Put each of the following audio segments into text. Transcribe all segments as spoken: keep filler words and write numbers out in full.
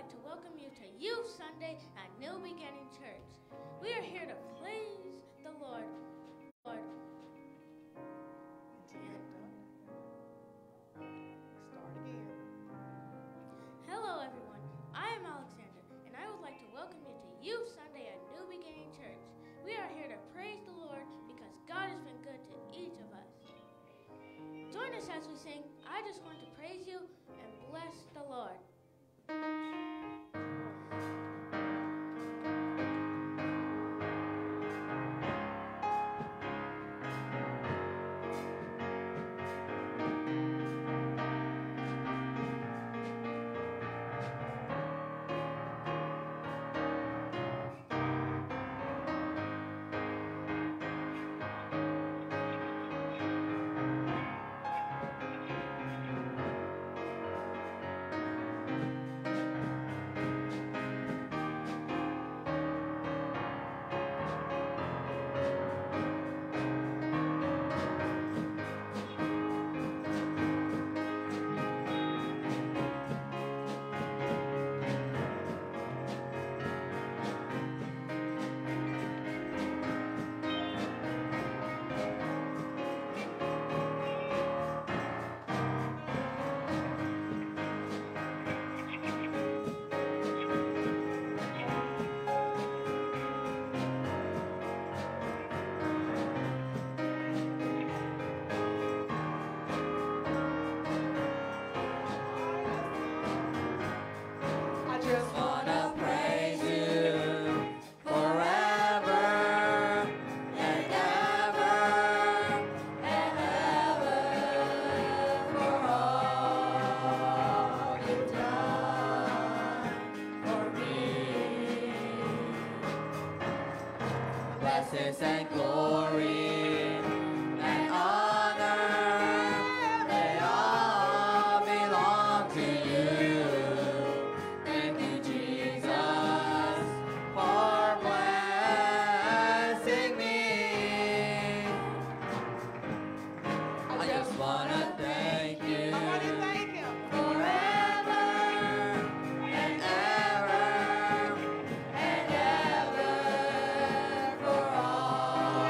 like to welcome you to Youth Sunday at New Beginning Church. We are here to praise the Lord. Lord. Start again. Hello, everyone. I am Alexander, and I would like to welcome you to Youth Sunday at New Beginning Church. We are here to praise the Lord because God has been good to each of us. Join us as we sing, I Just Want to Praise You and Bless the Lord. Blessings and glory and honor, they all belong to you. Thank you, Jesus, for blessing me. I just want to thank you. I want to thank you forever and ever. And ever. And ever. For all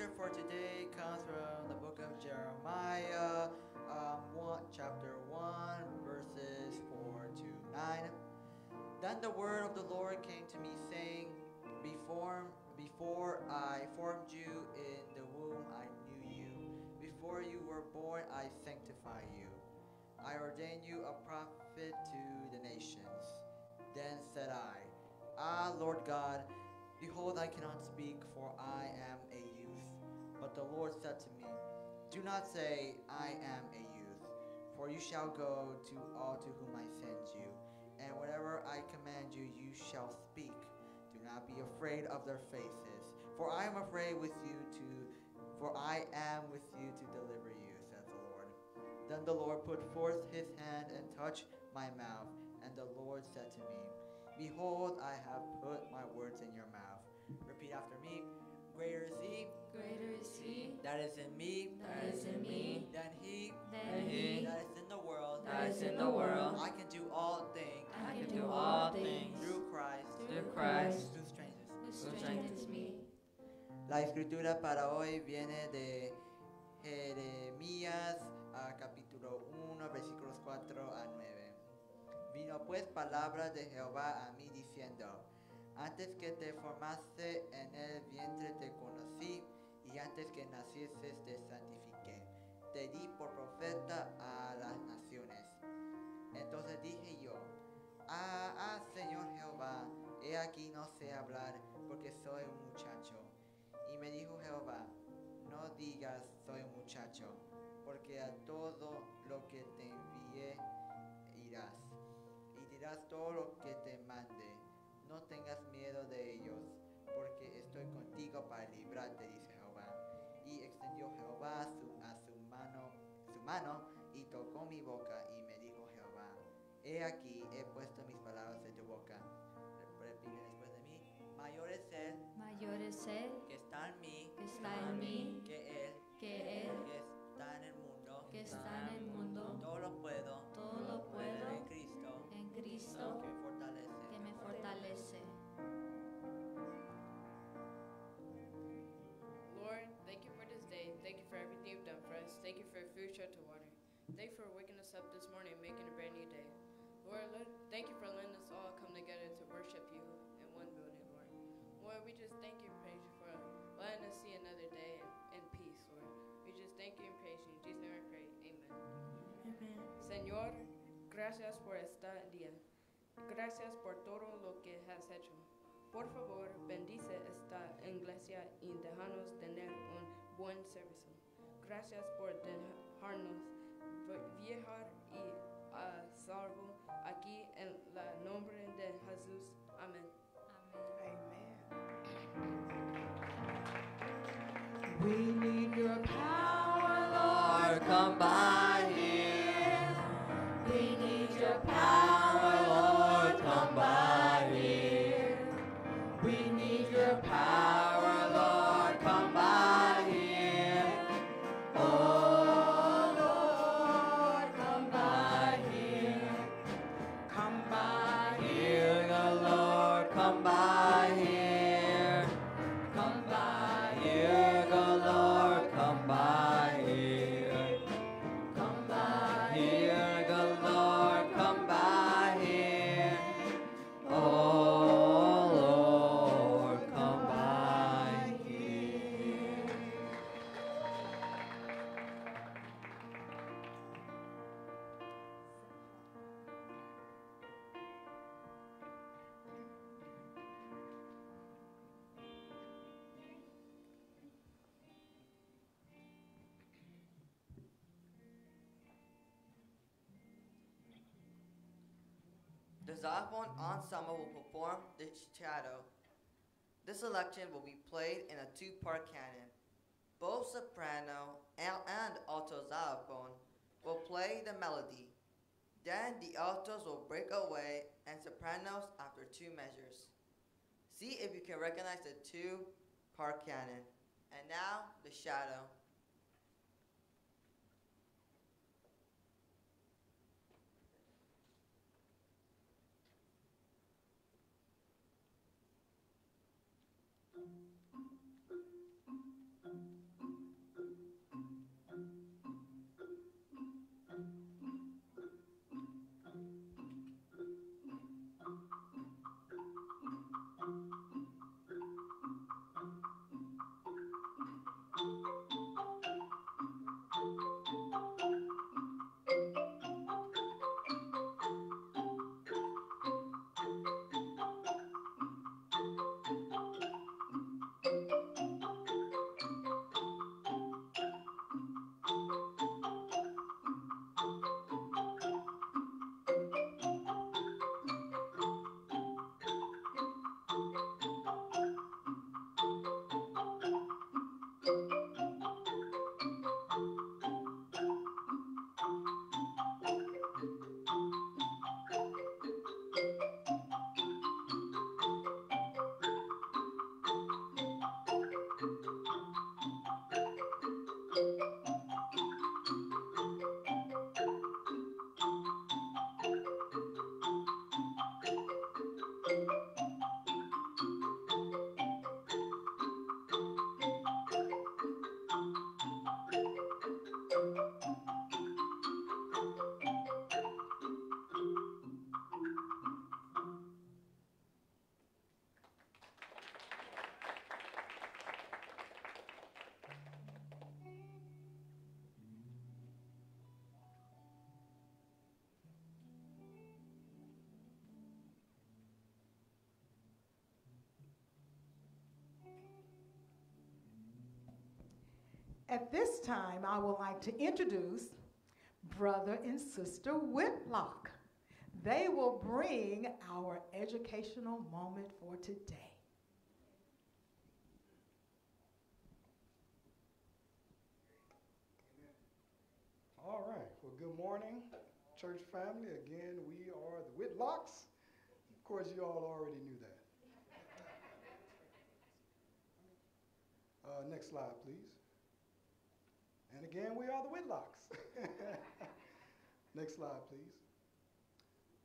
scripture for today comes from the book of Jeremiah, um, one, chapter one, verses four to nine. Then the word of the Lord came to me, saying, Before, before I formed you in the womb, I knew you. Before you were born, I sanctified you. I ordained you a prophet to the nations. Then said I, Ah, Lord God, behold, I cannot speak, for I am a youth. But the Lord said to me, Do not say, I am a youth, for you shall go to all to whom I send you, and whatever I command you, you shall speak. Do not be afraid of their faces, for I am afraid with you to, for I am with you to deliver you, said the Lord. Then the Lord put forth his hand and touched my mouth, and the Lord said to me, Behold, I have put my words in your mouth. Repeat after me. Greater is he. Greater is he. That is in me. That is in me. Than he. Than he. That is in the world. That is in the world. I can do all things. I can do all things. Through Christ. Through Christ. Who strengthens me. Who strengthens me. La escritura para hoy viene de Jeremías, uh, capítulo uno, versículos cuatro a nueve. Vino pues palabra de Jehová a mí diciendo, Antes que te formase en el vientre te conocí, y antes que nacieses te santifiqué. Te di por profeta a las naciones. Entonces dije yo, Ah, ah, Señor Jehová, he aquí no sé hablar, porque soy un muchacho. Y me dijo Jehová, No digas soy un muchacho, porque a todo lo que te envié irás. Y dirás todo lo que te mande. No tengas miedo de ellos, porque estoy contigo para librarte, dice Jehová. Y extendió Jehová su, a su mano, su mano y tocó mi boca, y me dijo Jehová, He aquí, he puesto mis palabras en tu boca. Repite después de mí. Mayor es él, Mayor es él que está en mí, que está en mí, que él, que él, que está en el mundo. Que está en el mundo. Todo lo puedo. Todo lo puedo. En Cristo. En Cristo. Que me fortalece. Que me fortalece. Lord, thank you for this day. Thank you for everything you've done for us. Thank you for food, shelter, water. Thank you for waking us up this morning and making a brand new day. Lord, thank you for letting us all come together to worship you in one building, Lord. Lord, we just thank you and praise you for letting us see another day in peace, Lord. We just thank you and praise you. In Jesus' name I pray. Amen. Amen. Señor, gracias por este día. Gracias por todo lo que has hecho. Por favor, bendice esta iglesia y déjanos tener un buen servicio. Gracias por dejarnos viajar y a salvo aquí en el nombre de Jesús. Amén. Amen. Amen. We need your power, Lord, come by here. We need your power, Lord, come by here. We need your power, Lord, come by here. Oh, Lord, come by here. Come by here, the Lord, come by here. The Zaphon Ensemble will perform The Shadow. This selection will be played in a two-part canon. Both soprano and, and alto xylophone will play the melody. Then the altos will break away and sopranos after two measures. See if you can recognize the two-part canon. And now, The Shadow. Thank you. At this time, I would like to introduce Brother and Sister Whitlock. They will bring our educational moment for today. All right, well, good morning, church family. Again, we are the Whitlocks. Of course, you all already knew that. Uh, next slide, please. And again, we are the Whitlocks. Next slide, please.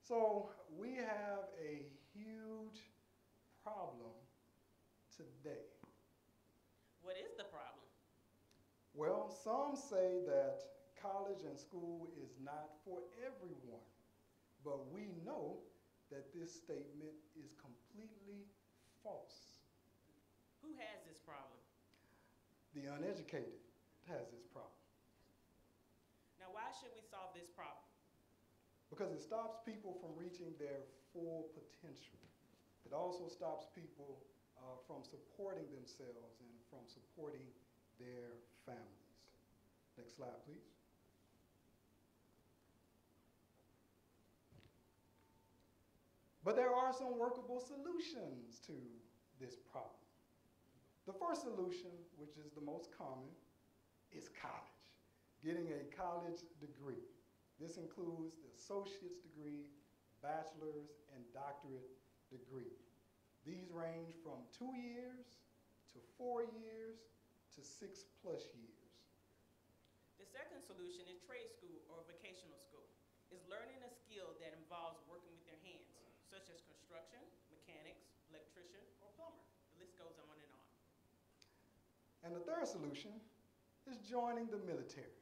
So we have a huge problem today. What is the problem? Well, some say that college and school is not for everyone, but we know that this statement is completely false. Who has this problem? The uneducated has this problem. Now, why should we solve this problem? Because it stops people from reaching their full potential. It also stops people uh, from supporting themselves and from supporting their families. Next slide, please. But there are some workable solutions to this problem. The first solution, which is the most common, is college, getting a college degree. This includes the associate's degree, bachelor's, and doctorate degree. These range from two years to four years to six plus years. The second solution is trade school or vocational school. It's learning a skill that involves working with your hands, such as construction, mechanics, electrician, or plumber. The list goes on and on. And the third solution is joining the military.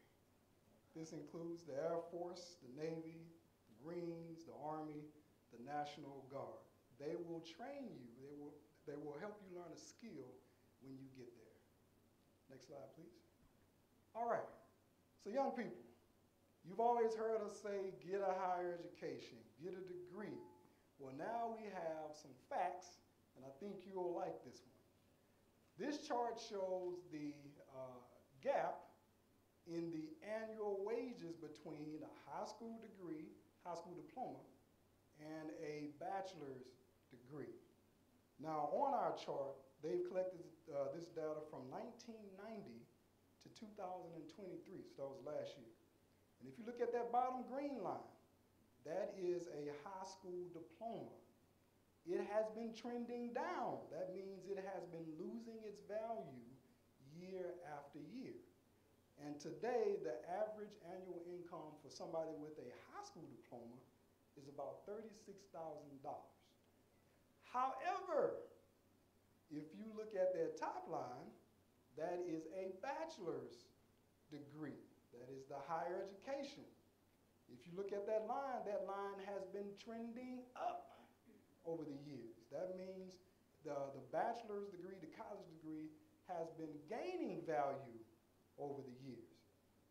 This includes the Air Force, the Navy, the Marines, the Army, the National Guard. They will train you. They will, they will help you learn a skill when you get there. Next slide, please. All right. So young people, you've always heard us say, get a higher education, get a degree. Well, now we have some facts, and I think you'll like this one. This chart shows the uh, gap in the annual wages between a high school degree, high school diploma, and a bachelor's degree. Now, on our chart, they've collected uh, this data from nineteen ninety to two thousand twenty-three, so that was last year. And if you look at that bottom green line, that is a high school diploma. It has been trending down. That means it has been losing its value year after year. And today, the average annual income for somebody with a high school diploma is about thirty-six thousand dollars. However, if you look at their top line, that is a bachelor's degree. That is the higher education. If you look at that line, that line has been trending up over the years. That means the, the bachelor's degree, the college degree, has been gaining value over the years.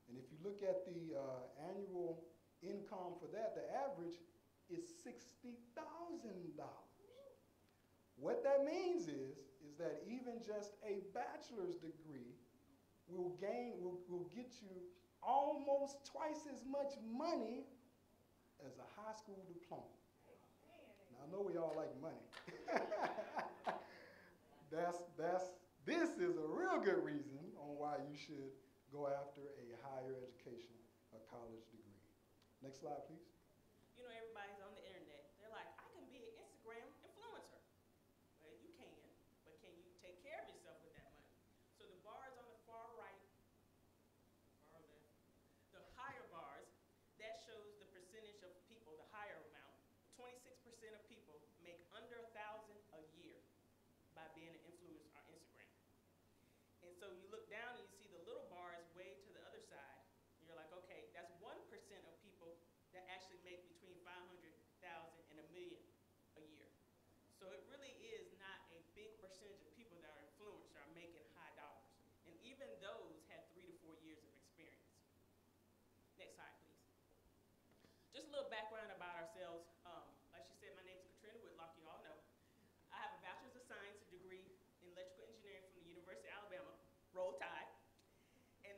And if you look at the uh, annual income for that, the average is sixty thousand dollars. What that means is, is that even just a bachelor's degree will, gain, will, will get you almost twice as much money as a high school diploma. Now, I know we all like money. that's, that's, this is a real good reason on why you should go after a higher education, a college degree. Next slide, please. You know, everybody's on the internet. They're like, I can be an Instagram influencer. Well, you can, but can you take care of yourself with that money? So the bars on the far right, far left, the higher bars, that shows the percentage of people, the higher amount. twenty-six percent of people make under a thousand dollars a year by being an influencer on Instagram. And so you look down and you see the little bars way to the other side. And you're like, okay, that's one percent of people that actually make between five hundred thousand dollars and a million a year. So it really is not a big percentage of people that are influencers are making high dollars. And even those have three to four years of experience. Next slide, please. Just a little background about ourselves. Um, like she said, my name is Katrina Whitlock, you all know. I have a bachelor's of science degree in electrical engineering from the University of Alabama, roll tide. And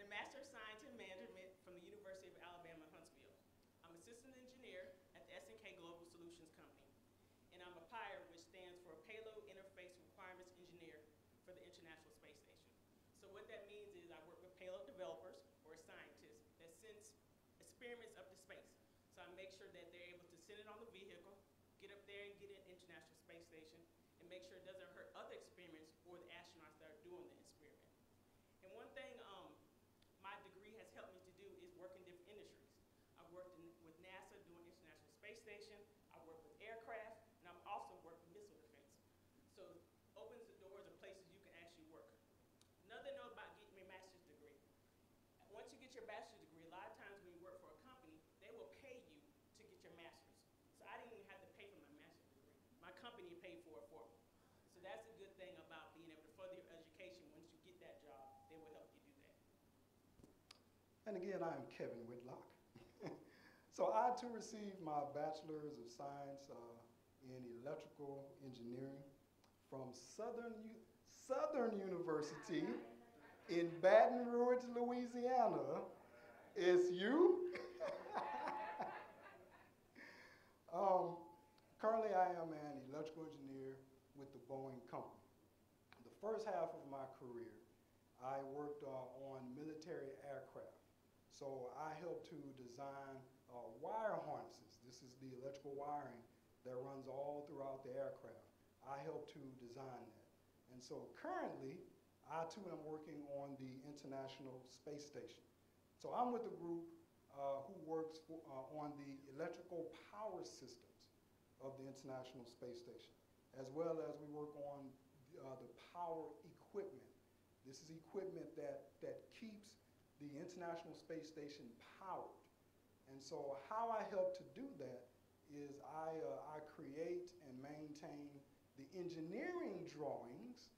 payload developers or scientists that sends experiments up to space. So I make sure that they're able to send it on the vehicle, get up there and get it at International Space Station, and make sure it doesn't hurt other experiments or the astronauts that are doing the experiment. And one thing um, my degree has helped me to do is work in different industries. I've worked in, with NASA doing International Space Station, I've worked with aircraft, and I've also worked with missile defense. So it opens the doors of places you can actually work. Another note about getting your master's degree. Once you get your bachelor's degree, a lot of times when you work for a company, they will pay you to get your master's. So I didn't even have to pay for my master's degree. My company paid for it for me. So that's a good thing about being able to further your education. Once you get that job, they will help you do that. And again, I am Kevin Whitlock. So I too received my bachelor's of science uh, in electrical engineering from Southern U Southern University in Baton Rouge, Louisiana. It's you. um, currently, I am an electrical engineer with the Boeing Company. The first half of my career, I worked uh, on military aircraft. So I helped to design uh, wire harnesses. This is the electrical wiring that runs all throughout the aircraft. I helped to design that. And so currently, I too am working on the International Space Station. So I'm with a group uh, who works for, uh, on the electrical power systems of the International Space Station, as well as we work on uh, the power equipment. This is equipment that, that keeps the International Space Station powered. And so how I help to do that is I, uh, I create and maintain the engineering drawings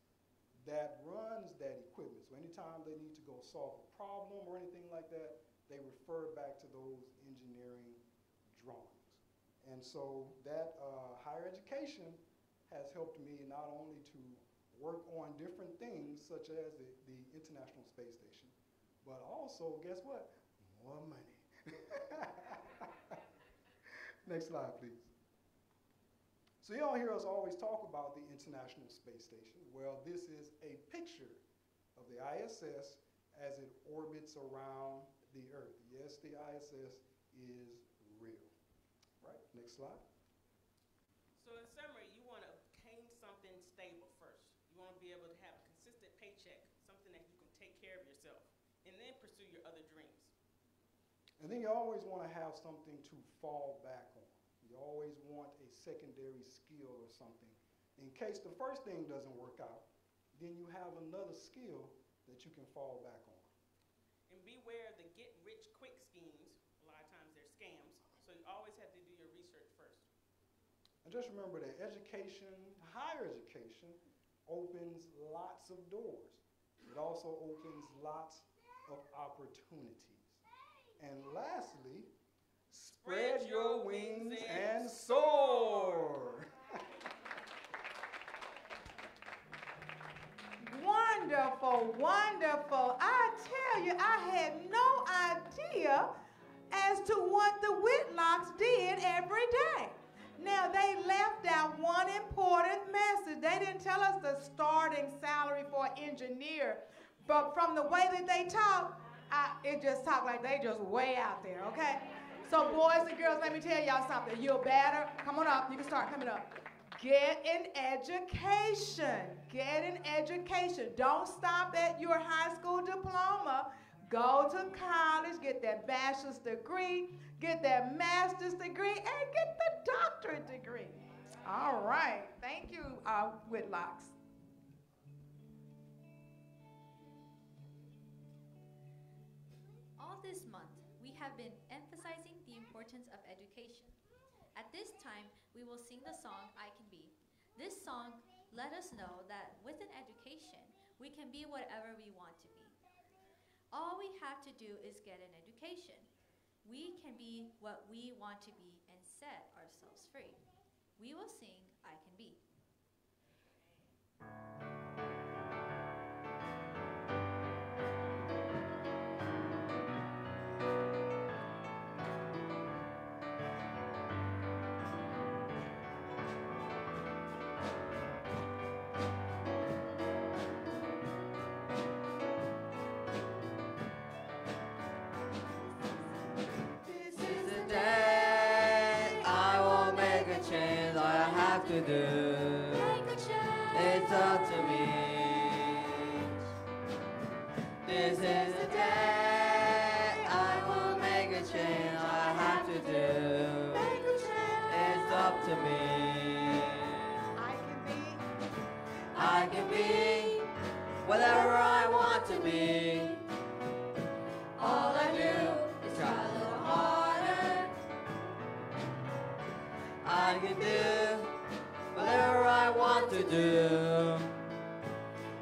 that runs that equipment. So anytime they need to go solve a problem or anything like that, they refer back to those engineering drawings. And so that uh, higher education has helped me not only to work on different things, such as the, the International Space Station, but also, guess what? More money. Next slide, please. So you all hear us always talk about the International Space Station. Well, this is a picture of the I S S as it orbits around the Earth. Yes, the I S S is real. Right, next slide. So in summary, you want to obtain something stable first. You want to be able to have a consistent paycheck, something that you can take care of yourself, and then pursue your other dreams. And then you always want to have something to fall back on. You always want a secondary skill or something. In case the first thing doesn't work out, then you have another skill that you can fall back on. And beware of the get-rich-quick schemes. A lot of times they're scams, so you always have to do your research first. And just remember that education, higher education, opens lots of doors. It also opens lots of opportunities. And lastly, spread, spread your wings, wings and, and soar. Wonderful, wonderful. I tell you, I had no idea as to what the Whitlocks did every day. Now, they left out one important message. They didn't tell us the starting salary for an engineer, but from the way that they talked, I, it just talk like they just way out there, okay? So boys and girls, let me tell y'all something. You're better. Come on up. You can start coming up. Get an education. Get an education. Don't stop at your high school diploma. Go to college. Get that bachelor's degree. Get that master's degree. And get the doctorate degree. All right. Thank you, uh, Whitlocks. All this month, we have been emphasizing the importance of education. At this time, we will sing the song, I Can Be. This song let us know that with an education, we can be whatever we want to be. All we have to do is get an education. We can be what we want to be and set ourselves free. We will sing, I Can Be. to do. It's up to me. This is the day I will make a change. I have to do. It's up to me. I can be. I can be whatever I want to be. All I do is try. I can do whatever I want to do. All I do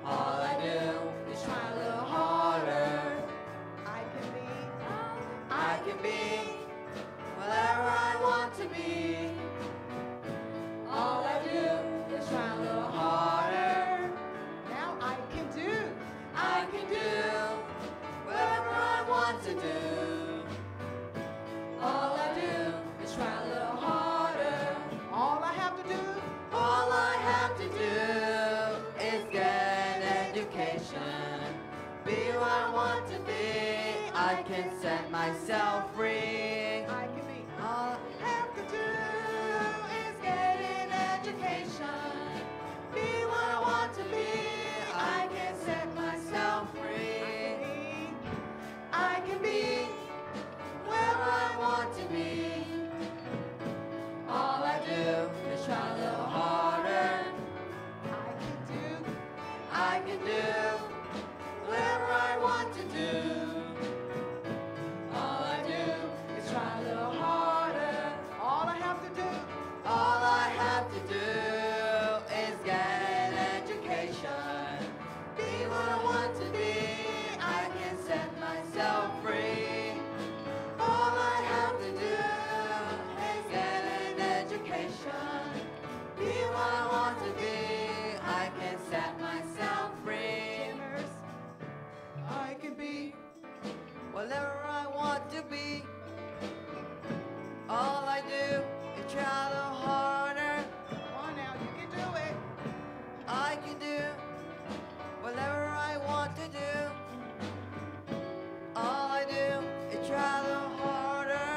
is try a little harder. I can be, I can be whatever I want to be. All I do is try a little harder. Now I can do, I can do whatever I want to do. All I do is try a little harder. All I have to do is get an education, be who I want to be. I can set myself free. I can be. All I have to do is get an education, be who I want to be. I can set myself free. I can be where I want to be. All I do is try a little harder. I can do, I can do whatever I want to do. All I do is try a little harder. All I have to do, all I have to do is get an education, be what I want to be. I can set myself free. All I have to do is get an education, be what I want to be. I can set myself free. I can be whatever I want to be. All I do is try a little harder. Come on now, you can do it. I can do whatever I want to do. All I do is try a little harder.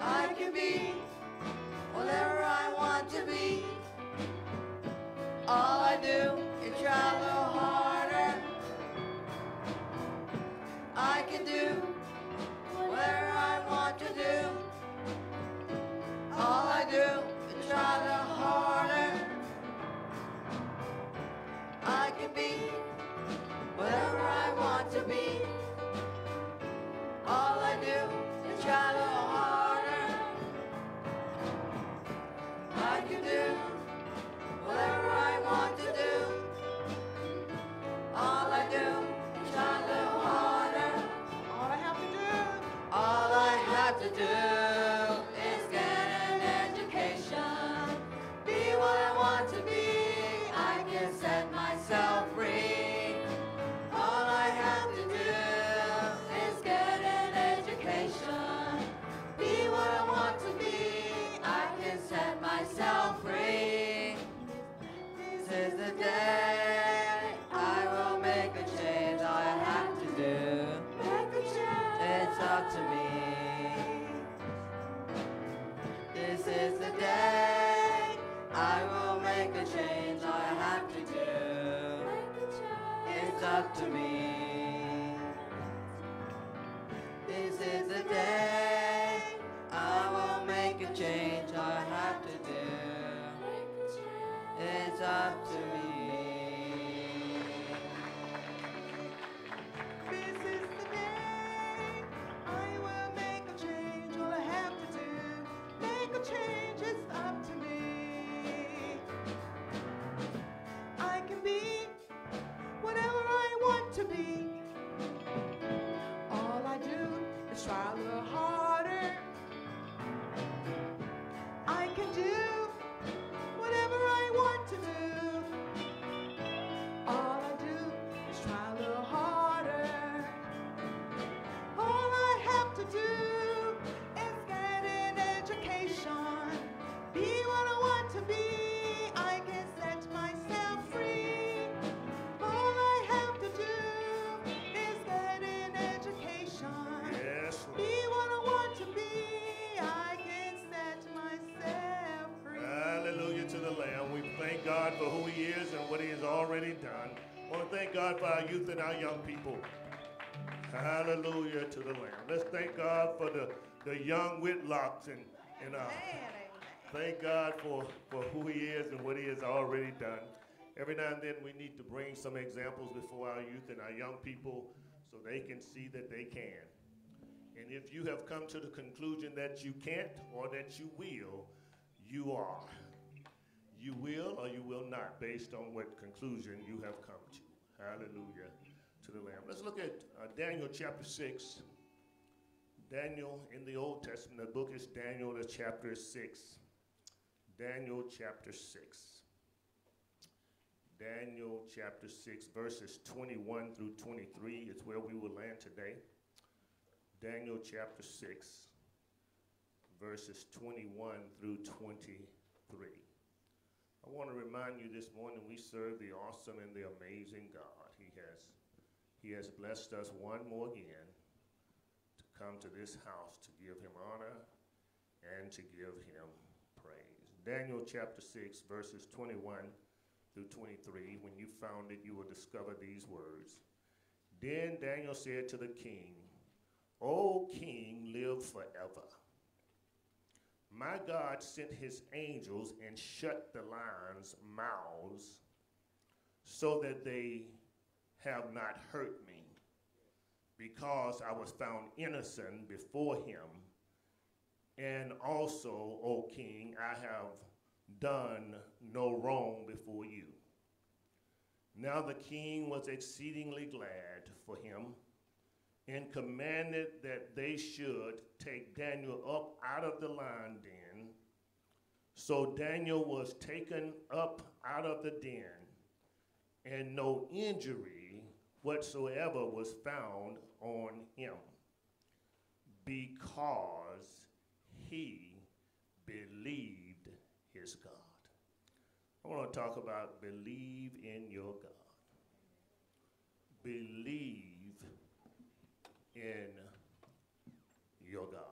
I can be whatever I want to be. All I do is try a little harder. I can do whatever I want to do. All I do is try a little harder. I can be whatever I want to be. All I do is try a little harder. I can do whatever I want to do. All I do is try a little harder. All I have to do, all I have to do is get an education, be what I want to be. I can set myself free. All I have to do is get an education, be what I want to be. Set myself free. This is the day I will make a change. I have to do. Make a change. It's up to me. This is the day I will make a change. I have to do. Make a change. It's up to me. This is the day I will make a change. It's up to me. This is the day I will make a change. All I have to do, make a change. It's up to me. I can be whatever I want to be. All I do is try a little harder. I can do whatever I want to do. of who he is and what he has already done. I want to thank God for our youth and our young people. Hallelujah to the Lamb. Let's thank God for the, the young Whitlocks and, and uh, thank God for, for who he is and what he has already done. Every now and then we need to bring some examples before our youth and our young people so they can see that they can. And if you have come to the conclusion that you can't or that you will, you are. You will or you will not, based on what conclusion you have come to. Hallelujah to the Lamb. Let's look at uh, Daniel chapter six. Daniel in the Old Testament, the book is Daniel the chapter six. Daniel chapter six. Daniel chapter six, verses twenty-one through twenty-three is where we will land today. Daniel chapter six, verses twenty-one through twenty-three. I want to remind you this morning we serve the awesome and the amazing God. He has, he has blessed us one more again to come to this house to give him honor and to give him praise. Daniel chapter six, verses twenty-one through twenty-three. When you found it, you will discover these words. Then Daniel said to the king, "O King, live forever. My God sent his angels and shut the lions' mouths so that they have not hurt me, because I was found innocent before him. And also, O King, I have done no wrong before you." Now the king was exceedingly glad for him, and commanded that they should take Daniel up out of the lion den. So Daniel was taken up out of the den, and no injury whatsoever was found on him, because he believed his God. I want to talk about believe in your God. Believe in your God.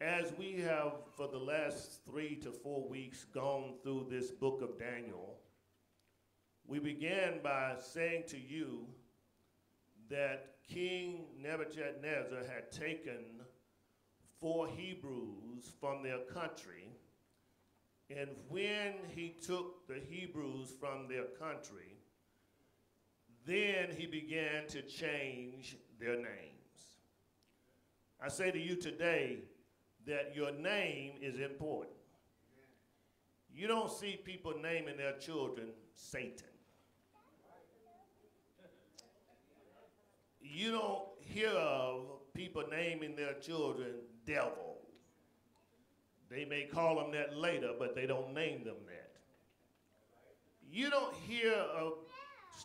As we have for the last three to four weeks gone through this book of Daniel, we began by saying to you that King Nebuchadnezzar had taken four Hebrews from their country, and when he took the Hebrews from their country, then he began to change their names. I say to you today that your name is important. You don't see people naming their children Satan. You don't hear of people naming their children devil. They may call them that later, but they don't name them that. You don't hear of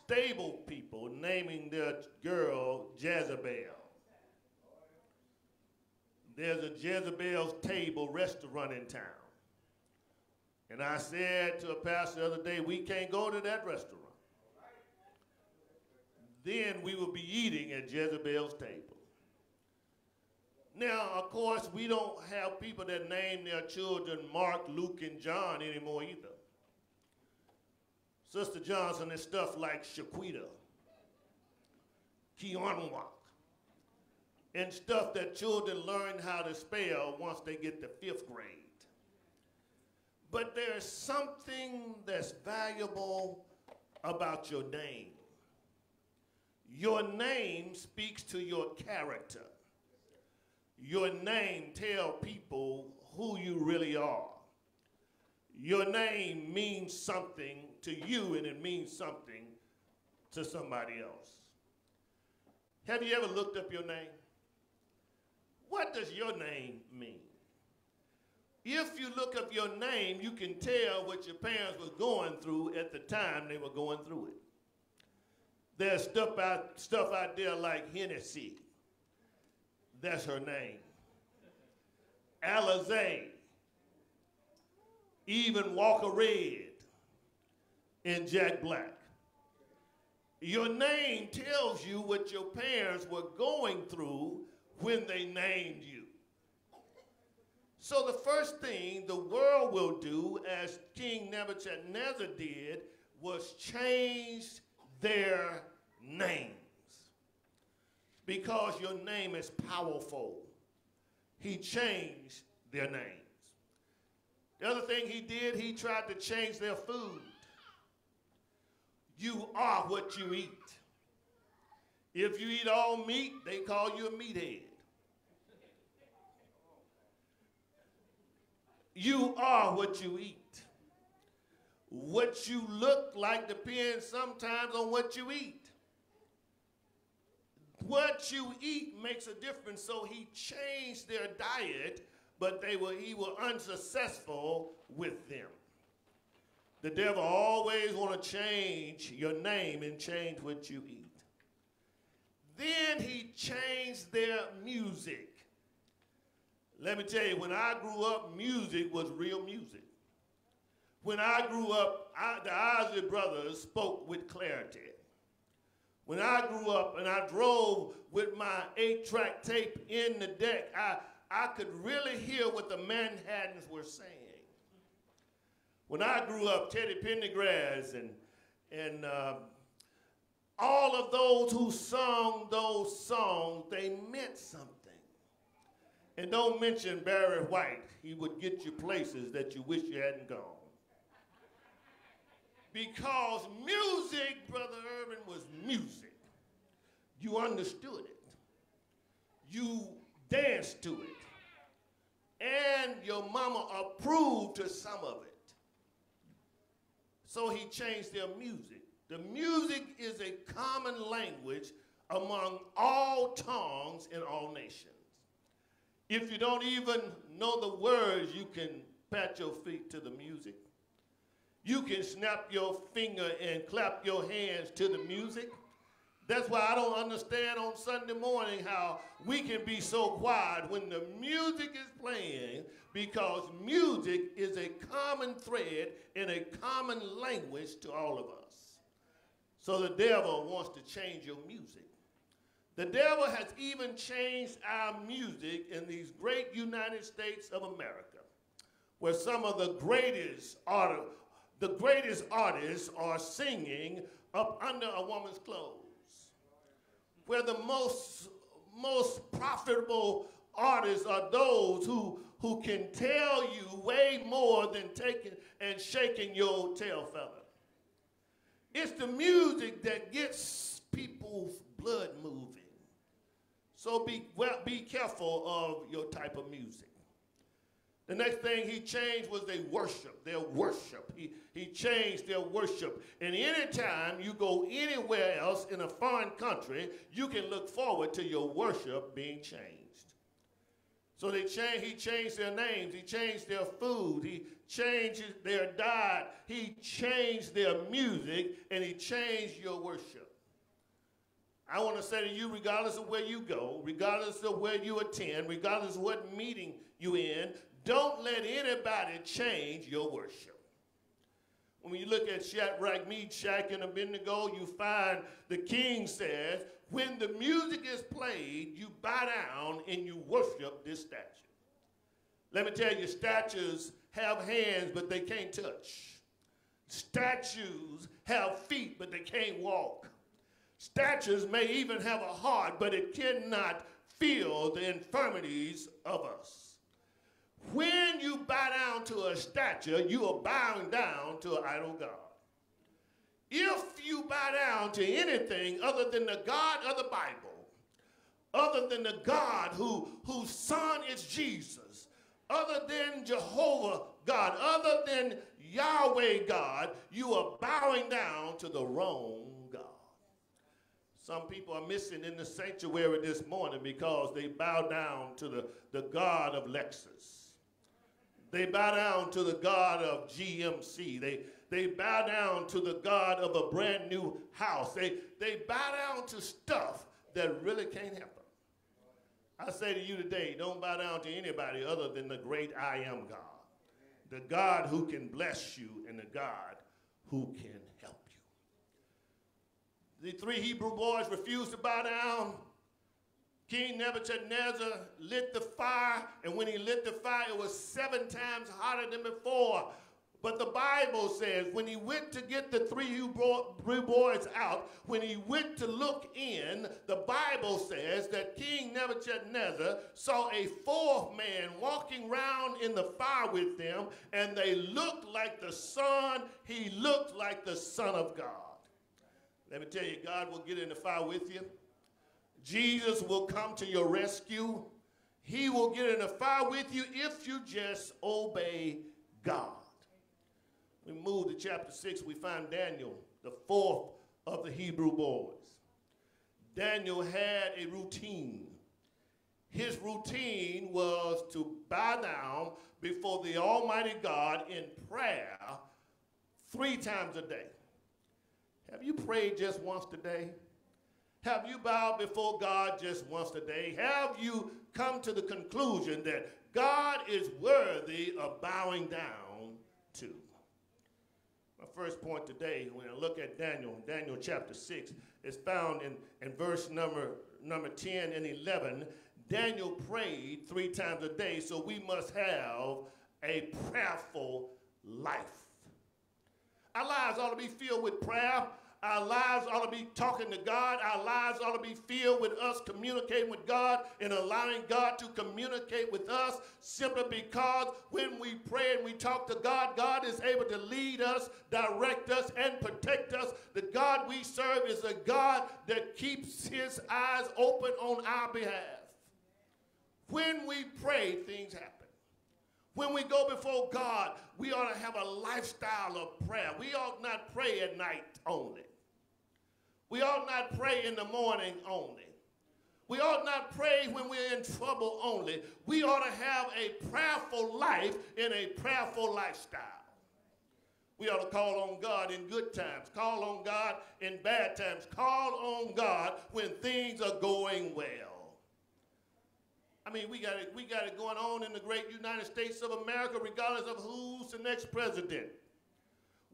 stable people naming their girl Jezebel. There's a Jezebel's Table restaurant in town. And I said to a pastor the other day, we can't go to that restaurant. Then we will be eating at Jezebel's Table. Now, of course, we don't have people that name their children Mark, Luke, and John anymore either. Sister Johnson and stuff like Shaquita, Keonwalk, and stuff that children learn how to spell once they get to fifth grade. But there's something that's valuable about your name. Your name speaks to your character. Your name tells people who you really are. Your name means something to you, and it means something to somebody else. Have you ever looked up your name? What does your name mean? If you look up your name, you can tell what your parents were going through at the time they were going through it. There's stuff out, stuff out there like Hennessy. That's her name. Alizé. Even Walker Red and Jack Black. Your name tells you what your parents were going through when they named you. So the first thing the world Orr will do, as King Nebuchadnezzar did, was change their names. Because your name is powerful, he changed their names. The other thing he did, he tried to change their food. You are what you eat. If you eat all meat, they call you a meathead. You are what you eat. What you look like depends sometimes on what you eat. What you eat makes a difference, so he changed their diet, but they were, he was unsuccessful with them. The devil always want to change your name and change what you eat. Then he changed their music. Let me tell you, when I grew up, music was real music. When I grew up, I, the Ozzy Brothers spoke with clarity. When I grew up and I drove with my eight-track tape in the deck, I, I could really hear what the Manhattans were saying. When I grew up, Teddy Pendergrass and, and uh, all of those who sung those songs, they meant something. And don't mention Barry White. He would get you places that you wish you hadn't gone. Because music, Brother Irvin, was music. You understood it. You danced to it. And your mama approved to some of it. So he changed their music. The music is a common language among all tongues in all nations. If you don't even know the words, you can pat your feet to the music. You can snap your finger and clap your hands to the music. That's why I don't understand on Sunday morning how we can be so quiet when the music is playing, because music is a common thread and a common language to all of us. So the devil wants to change your music. The devil has even changed our music in these great United States of America, where some of the greatest artists The greatest artists are singing up under a woman's clothes, where the most, most profitable artists are those who, who can tell you way more than taking and shaking your tail feather. It's the music that gets people's blood moving. So be, well, be careful of your type of music. The next thing he changed was they worship, their worship. He, he changed their worship. And anytime you go anywhere else in a foreign country, you can look forward to your worship being changed. So they cha- he changed their names. He changed their food. He changed their diet. He changed their music, and he changed your worship. I want to say to you, regardless of where you go, regardless of where you attend, regardless of what meeting you're in, don't let anybody change your worship. When you look at Shadrach, Meshach, and Abednego, you find the king says, when the music is played, you bow down and you worship this statue. Let me tell you, statues have hands, but they can't touch. Statues have feet, but they can't walk. Statues may even have a heart, but it cannot feel the infirmities of us. When you bow down to a statue, you are bowing down to an idol god. If you bow down to anything other than the God of the Bible, other than the God who, whose son is Jesus, other than Jehovah God, other than Yahweh God, you are bowing down to the wrong God. Some people are missing in the sanctuary this morning because they bow down to the, the God of Lexus. They bow down to the God of G M C. They, they bow down to the God of a brand new house. They, they bow down to stuff that really can't happen. I say to you today, don't bow down to anybody other than the great I Am God. The God who can bless you and the God who can help you. The three Hebrew boys refused to bow down. King Nebuchadnezzar lit the fire, and when he lit the fire, it was seven times hotter than before. But the Bible says when he went to get the three who brought three boys out, when he went to look in, the Bible says that King Nebuchadnezzar saw a fourth man walking round in the fire with them, and they looked like the sun. He looked like the Son of God. Let me tell you, God will get in the fire with you. Jesus will come to your rescue. He will get in the fire with you if you just obey God. We move to chapter six, we find Daniel, the fourth of the Hebrew boys. Daniel had a routine. His routine was to bow down before the Almighty God in prayer three times a day. Have you prayed just once today? Have you bowed before God just once today? Have you come to the conclusion that God is worthy of bowing down to? My first point today, when I look at Daniel, Daniel chapter six, is found in, in verse number, number ten and eleven. Daniel prayed three times a day, so we must have a prayerful life. Our lives ought to be filled with prayer. Our lives ought to be talking to God. Our lives ought to be filled with us communicating with God and allowing God to communicate with us, simply because when we pray and we talk to God, God is able to lead us, direct us, and protect us. The God we serve is a God that keeps his eyes open on our behalf. When we pray, things happen. When we go before God, we ought to have a lifestyle of prayer. We ought not pray at night only. We ought not pray in the morning only. We ought not pray when we're in trouble only. We ought to have a prayerful life and a prayerful lifestyle. We ought to call on God in good times, call on God in bad times, call on God when things are going well. I mean, we got it, we got it going on in the great United States of America, regardless of who's the next president.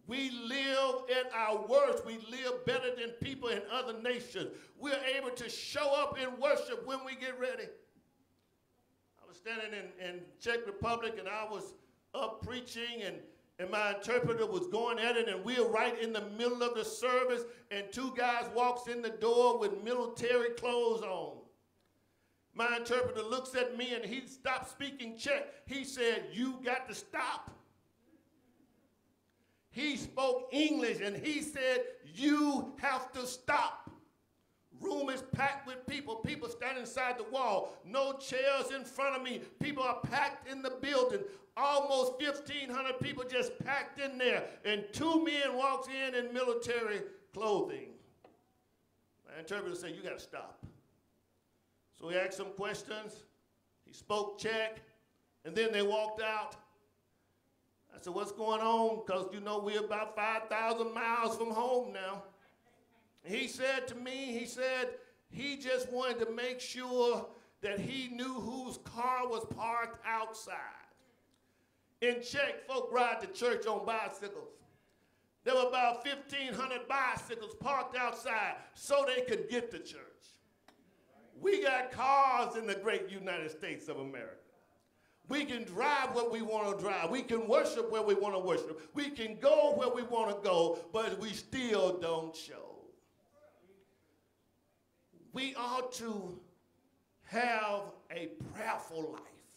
We live at our worst. We live better than people in other nations. We're able to show up in worship when we get ready. I was standing in, in Czech Republic, and I was up preaching, and, and my interpreter was going at it, and we were right in the middle of the service, and two guys walks in the door with military clothes on. My interpreter looks at me, and he stopped speaking Czech. He said, "You got to stop." He spoke English, and he said, "You have to stop." Room is packed with people. People stand inside the wall. No chairs in front of me. People are packed in the building. Almost fifteen hundred people just packed in there. And two men walks in in military clothing. My interpreter said, "You got to stop." So he asked some questions. He spoke Czech. And then they walked out. I said, "What's going on?" Because, you know, we're about five thousand miles from home now. And he said to me, he said he just wanted to make sure that he knew whose car was parked outside. In Czech, folk ride to church on bicycles. There were about fifteen hundred bicycles parked outside so they could get to church. We got cars in the great United States of America. We can drive what we want to drive. We can worship where we want to worship. We can go where we want to go, but we still don't show. We ought to have a prayerful life.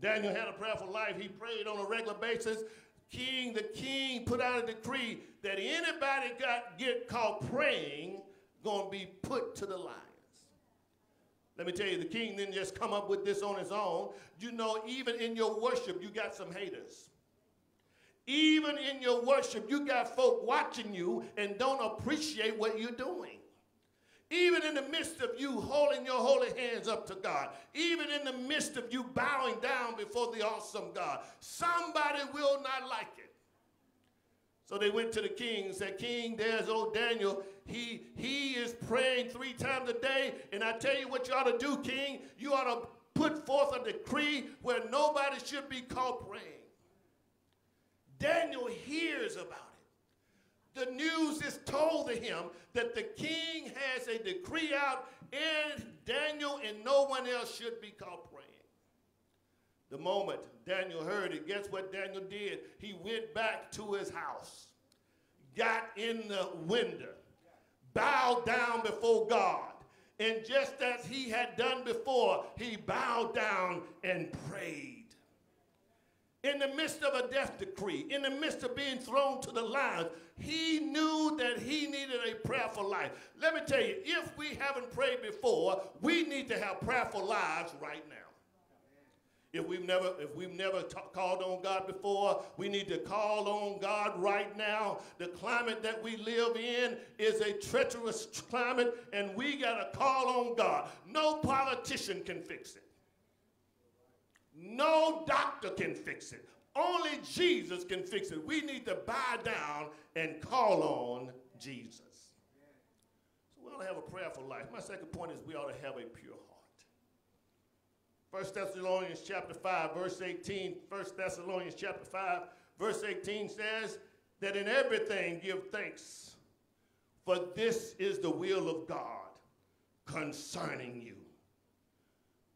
Daniel had a prayerful life. He prayed on a regular basis. King, the king put out a decree that anybody got get caught praying gonna be put to the lion. Let me tell you, the king didn't just come up with this on his own. You know, even in your worship, you got some haters. Even in your worship, you got folk watching you and don't appreciate what you're doing. Even in the midst of you holding your holy hands up to God, even in the midst of you bowing down before the awesome God, somebody will not like it. So they went to the king and said, "King, there's old Daniel. He, he is praying three times a day. And I tell you what you ought to do, King. You ought to put forth a decree where nobody should be caught praying." Daniel hears about it. the news is told to him that the king has a decree out, and Daniel and no one else should be caught praying. The moment Daniel heard it, guess what Daniel did? He went back to his house, got in the window, bowed down before God, and just as he had done before, he bowed down and prayed. In the midst of a death decree, in the midst of being thrown to the lions, he knew that he needed a prayerful life. Let me tell you, if we haven't prayed before, we need to have prayerful lives right now. If we've never, if we've never called on God before, we need to call on God right now. The climate that we live in is a treacherous climate, and we got to call on God. No politician can fix it. No doctor can fix it. Only Jesus can fix it. We need to bow down and call on Jesus. So we ought to have a prayerful life. My second point is we ought to have a pure heart. First Thessalonians chapter five, verse eighteen, First Thessalonians chapter five, verse eighteen says that in everything give thanks, for this is the will of God concerning you.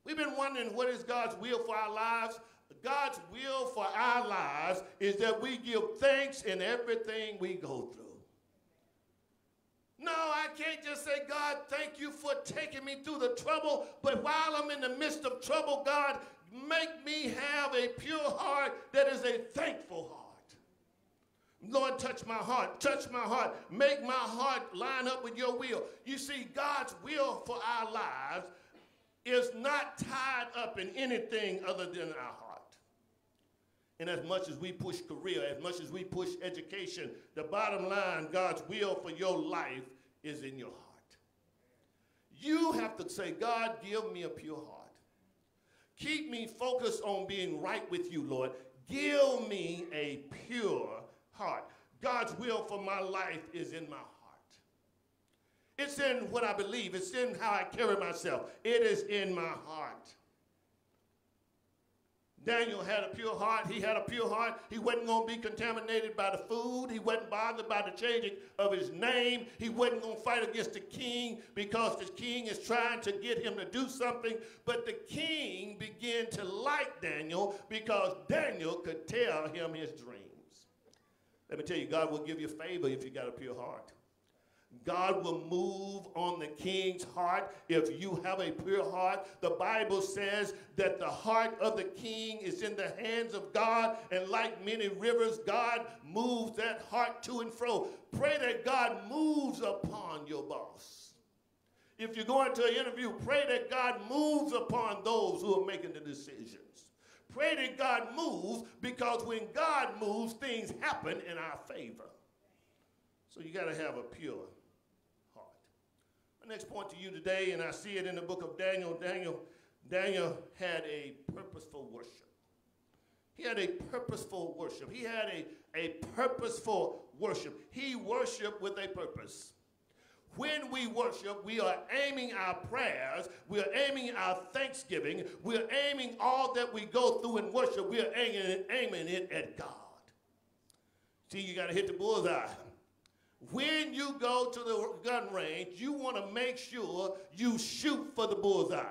We've been wondering, what is God's will for our lives? God's will for our lives is that we give thanks in everything we go through. No, I can't just say, God, thank you for taking me through the trouble, but while I'm in the midst of trouble, God, make me have a pure heart that is a thankful heart. Lord, touch my heart, touch my heart, make my heart line up with your will. You see, God's will for our lives is not tied up in anything other than our heart. And as much as we push career, as much as we push education, the bottom line, God's will for your life is in your heart. You have to say, God, give me a pure heart. Keep me focused on being right with you, Lord. Give me a pure heart. God's will for my life is in my heart. It's in what I believe. It's in how I carry myself. It is in my heart. Daniel had a pure heart. He had a pure heart. He wasn't going to be contaminated by the food. He wasn't bothered by the changing of his name. He wasn't going to fight against the king because the king is trying to get him to do something. But the king began to like Daniel because Daniel could tell him his dreams. Let me tell you, God will give you favor if you got a pure heart. God will move on the king's heart if you have a pure heart. The Bible says that the heart of the king is in the hands of God, and like many rivers, God moves that heart to and fro. Pray that God moves upon your boss. If you're going to an interview, pray that God moves upon those who are making the decisions. Pray that God moves, because when God moves, things happen in our favor. So you got to have a pure next point to you today, and I see it in the book of Daniel. Daniel, Daniel had a purposeful worship. He had a purposeful worship. He had a, a purposeful worship. He worshiped with a purpose. When we worship, we are aiming our prayers, we are aiming our thanksgiving, we are aiming all that we go through in worship, we are aiming it, aiming it at God. See, you got to hit the bullseye. When you go to the gun range, you want to make sure you shoot for the bullseye.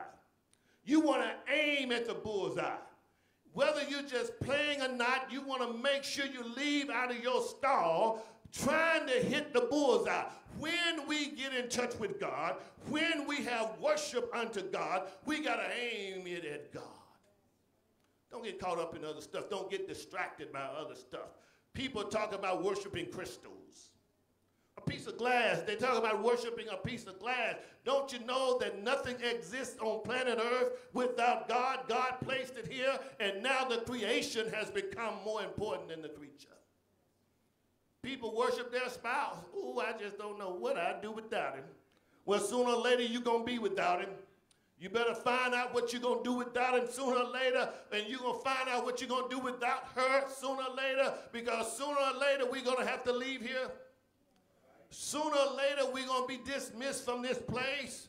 You want to aim at the bullseye. Whether you're just playing or not, you want to make sure you leave out of your stall trying to hit the bullseye. When we get in touch with God, when we have worship unto God, we got to aim it at God. Don't get caught up in other stuff. Don't get distracted by other stuff. People talk about worshiping crystals. A piece of glass. They talk about worshiping a piece of glass. Don't you know that nothing exists on planet Earth without God? God placed it here, and now the creation has become more important than the creature. People worship their spouse. Ooh, I just don't know what I'd do without him. Well, sooner or later, you're going to be without him. You better find out what you're going to do without him sooner or later, and you're going to find out what you're going to do without her sooner or later, because sooner or later, we're going to have to leave here. Sooner or later, we're going to be dismissed from this place.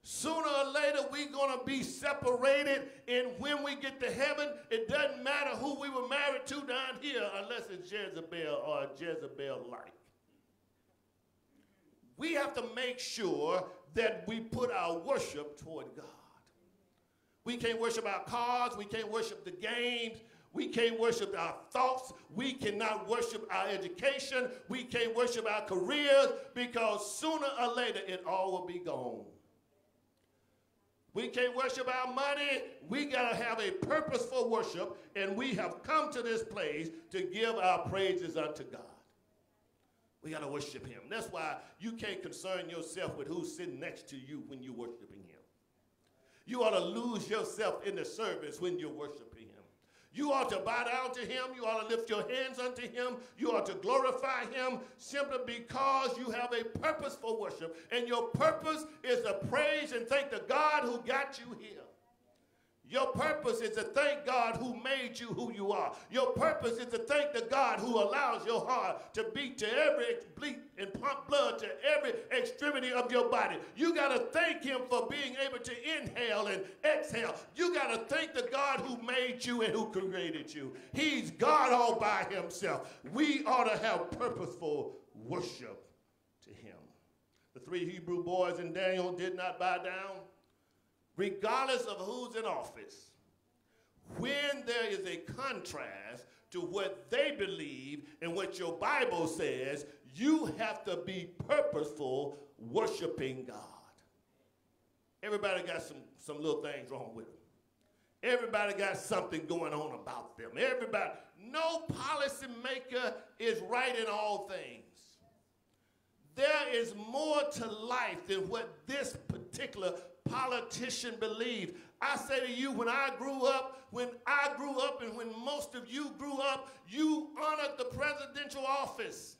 Sooner or later, we're going to be separated. And when we get to heaven, it doesn't matter who we were married to down here unless it's Jezebel or Jezebel-like. we have to make sure that we put our worship toward God. We can't worship our cars. We can't worship the games. We can't worship our thoughts. We cannot worship our education. We can't worship our careers, because sooner or later it all will be gone. We can't worship our money. We got to have a purposeful worship, and we have come to this place to give our praises unto God. We got to worship him. That's why you can't concern yourself with who's sitting next to you when you're worshiping him. You ought to lose yourself in the service when you're worshiping him. You ought to bow down to him. You ought to lift your hands unto him. You ought to glorify him, simply because you have a purpose for worship. And your purpose is to praise and thank the God who got you here. Your purpose is to thank God who made you who you are. Your purpose is to thank the God who allows your heart to beat to every bleed and pump blood to every extremity of your body. You got to thank him for being able to inhale and exhale. You got to thank the God who made you and who created you. He's God all by himself. We ought to have purposeful worship to him. The three Hebrew boys in Daniel did not bow down. Regardless of who's in office, when there is a contrast to what they believe and what your Bible says, you have to be purposeful worshiping God. Everybody got some, some little things wrong with them. Everybody got something going on about them. Everybody, no policymaker is right in all things. There is more to life than what this particular politician believes. I say to you, when I grew up, when I grew up and when most of you grew up, you honored the presidential office.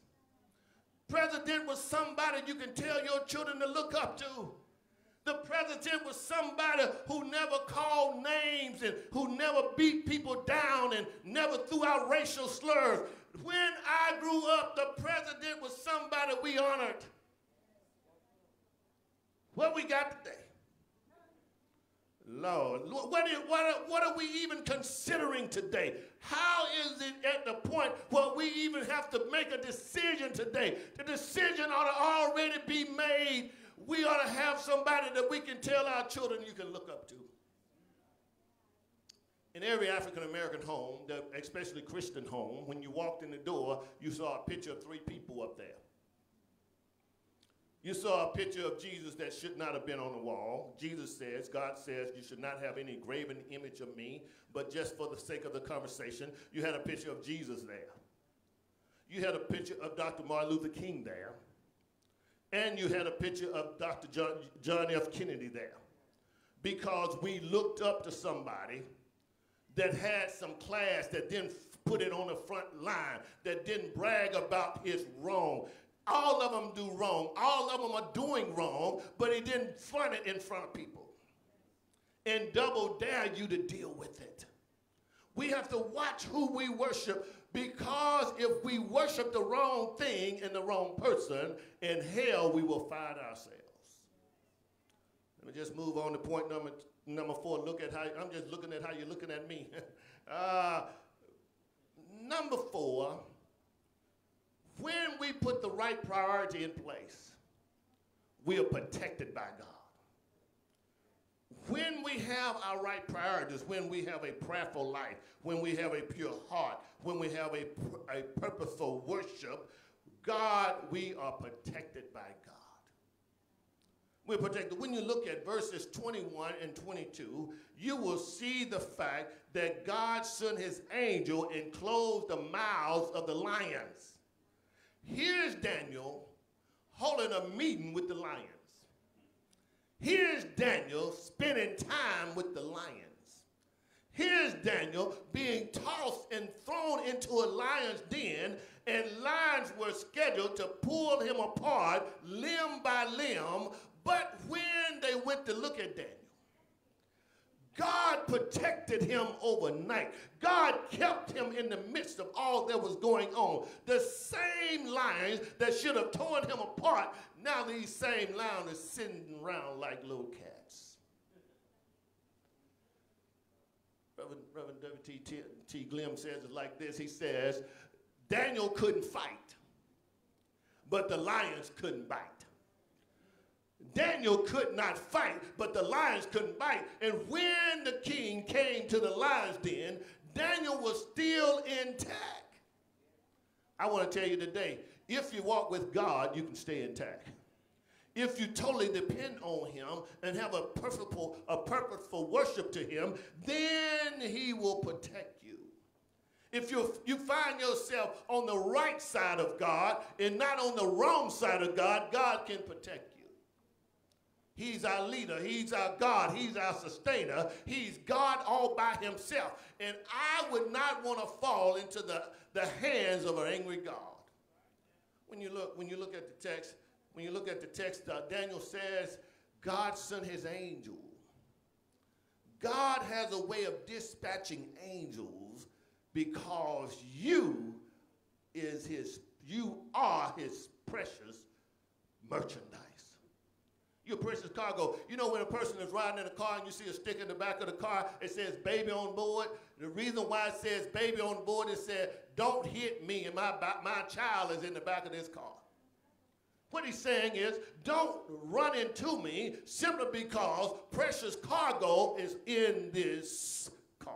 President was somebody you can tell your children to look up to. The president was somebody who never called names and who never beat people down and never threw out racial slurs. When I grew up, the president was somebody we honored. What we got today? Lord, what, is, what, are, what are we even considering today? How is it at the point where we even have to make a decision today? The decision ought to already be made. We ought to have somebody that we can tell our children you can look up to. In every African-American home, especially Christian home, when you walked in the door, you saw a picture of three people up there. You saw a picture of Jesus that should not have been on the wall. Jesus says, God says, you should not have any graven image of me, but just for the sake of the conversation, you had a picture of Jesus there. You had a picture of Doctor Martin Luther King there. And you had a picture of Doctor John, John F. Kennedy there. Because we looked up to somebody that had some class, that didn't put it on the front line, that didn't brag about his wrong. All of them do wrong. All of them are doing wrong, but he didn't front it in front of people and double dare you to deal with it. We have to watch who we worship, because if we worship the wrong thing and the wrong person, in hell we will find ourselves. Let me just move on to point number number four. Look at how I'm just looking at how you're looking at me. uh, number four. When we put the right priority in place, we are protected by God. When we have our right priorities, when we have a prayerful life, when we have a pure heart, when we have a, a purposeful worship, God, we are protected by God. We're protected. When you look at verses twenty-one and twenty-two, you will see the fact that God sent his angel and closed the mouths of the lions. Here's Daniel holding a meeting with the lions. Here's Daniel spending time with the lions. Here's Daniel being tossed and thrown into a lion's den, and lions were scheduled to pull him apart limb by limb, but when they went to look at Daniel, God protected him overnight. God kept him in the midst of all that was going on. The same lions that should have torn him apart, now these same lions are sitting around like little cats. Reverend, Reverend W T T Glim says it like this. He says, Daniel couldn't fight, but the lions couldn't bite. Daniel could not fight, but the lions couldn't bite. And when the king came to the lions' den, Daniel was still intact. I want to tell you today, if you walk with God, you can stay intact. If you totally depend on him and have a purposeful, a purposeful worship to him, then he will protect you. If you, you find yourself on the right side of God and not on the wrong side of God, God can protect you. He's our leader. He's our God. He's our sustainer. He's God all by himself. And I would not want to fall into the, the hands of an angry God. When you look, when you look at the text, When you look at the text, uh, Daniel says, God sent his angel. God has a way of dispatching angels because you is his, you are his precious merchandise. You're precious cargo. You know when a person is riding in a car and you see a sticker in the back of the car, it says baby on board. The reason why it says baby on board is said, don't hit me and my, my child is in the back of this car. What he's saying is, don't run into me simply because precious cargo is in this car.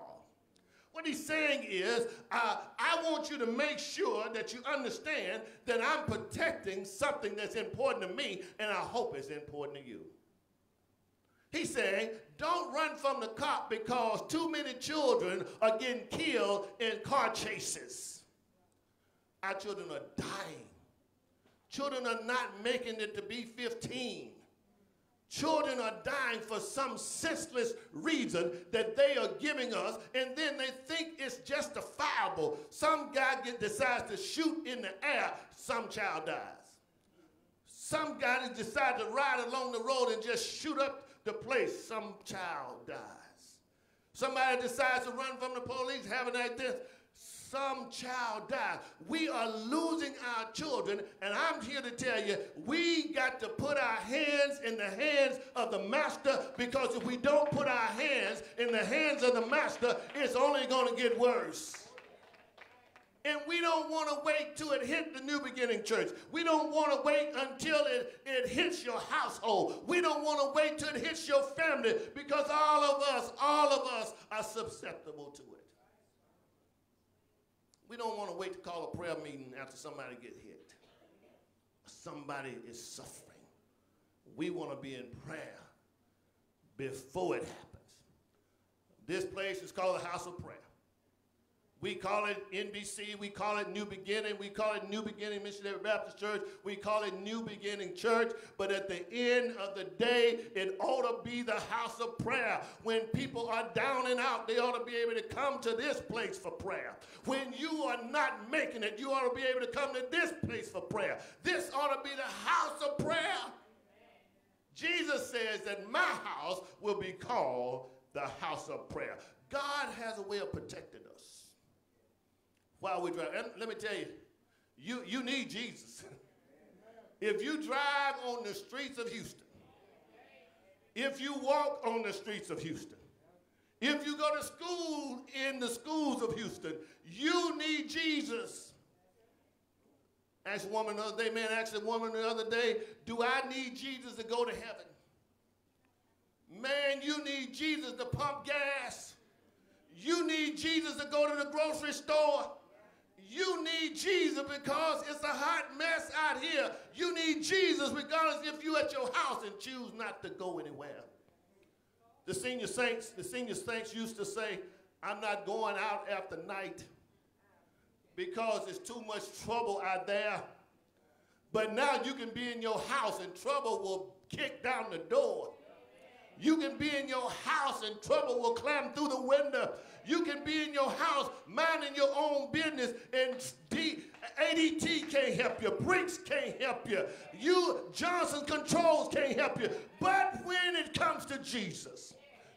What he's saying is, uh, I want you to make sure that you understand that I'm protecting something that's important to me, and I hope it's important to you. He's saying, don't run from the cop because too many children are getting killed in car chases. Our children are dying. Children are not making it to be fifteen. Children are dying for some senseless reason that they are giving us, and then they think it's justifiable. Some guy get, decides to shoot in the air, some child dies. Some guy decides to ride along the road and just shoot up the place, some child dies. Somebody decides to run from the police, having an accident. Some child died. We are losing our children, and I'm here to tell you, we got to put our hands in the hands of the master, because if we don't put our hands in the hands of the master, it's only going to get worse. And we don't want to wait till it hit the New Beginning Church. We don't want to wait until it, it hits your household. We don't want to wait till it hits your family, because all of us, all of us are susceptible to it. We don't want to wait to call a prayer meeting after somebody gets hit. Somebody is suffering. We want to be in prayer before it happens. This place is called the House of Prayer. We call it N B C. We call it New Beginning. We call it New Beginning Missionary Baptist Church. We call it New Beginning Church. But at the end of the day, it ought to be the house of prayer. When people are down and out, they ought to be able to come to this place for prayer. When you are not making it, you ought to be able to come to this place for prayer. This ought to be the house of prayer. Amen. Jesus says that my house will be called the house of prayer. God has a way of protecting us while we drive. And let me tell you, you, you need Jesus. If you drive on the streets of Houston, if you walk on the streets of Houston, if you go to school in the schools of Houston, you need Jesus. Asked a woman the other day, man, asked a woman the other day, do I need Jesus to go to heaven? Man, you need Jesus to pump gas. You need Jesus to go to the grocery store. You need Jesus because it's a hot mess out here. You need Jesus regardless if you're at your house and choose not to go anywhere. The senior saints, the senior saints used to say, I'm not going out after night because there's too much trouble out there. But now you can be in your house and trouble will kick down the door. You can be in your house and trouble will climb through the window. You can be in your house minding your own business and A D T can't help you. Brinks can't help you. You, Johnson Controls can't help you. But when it comes to Jesus,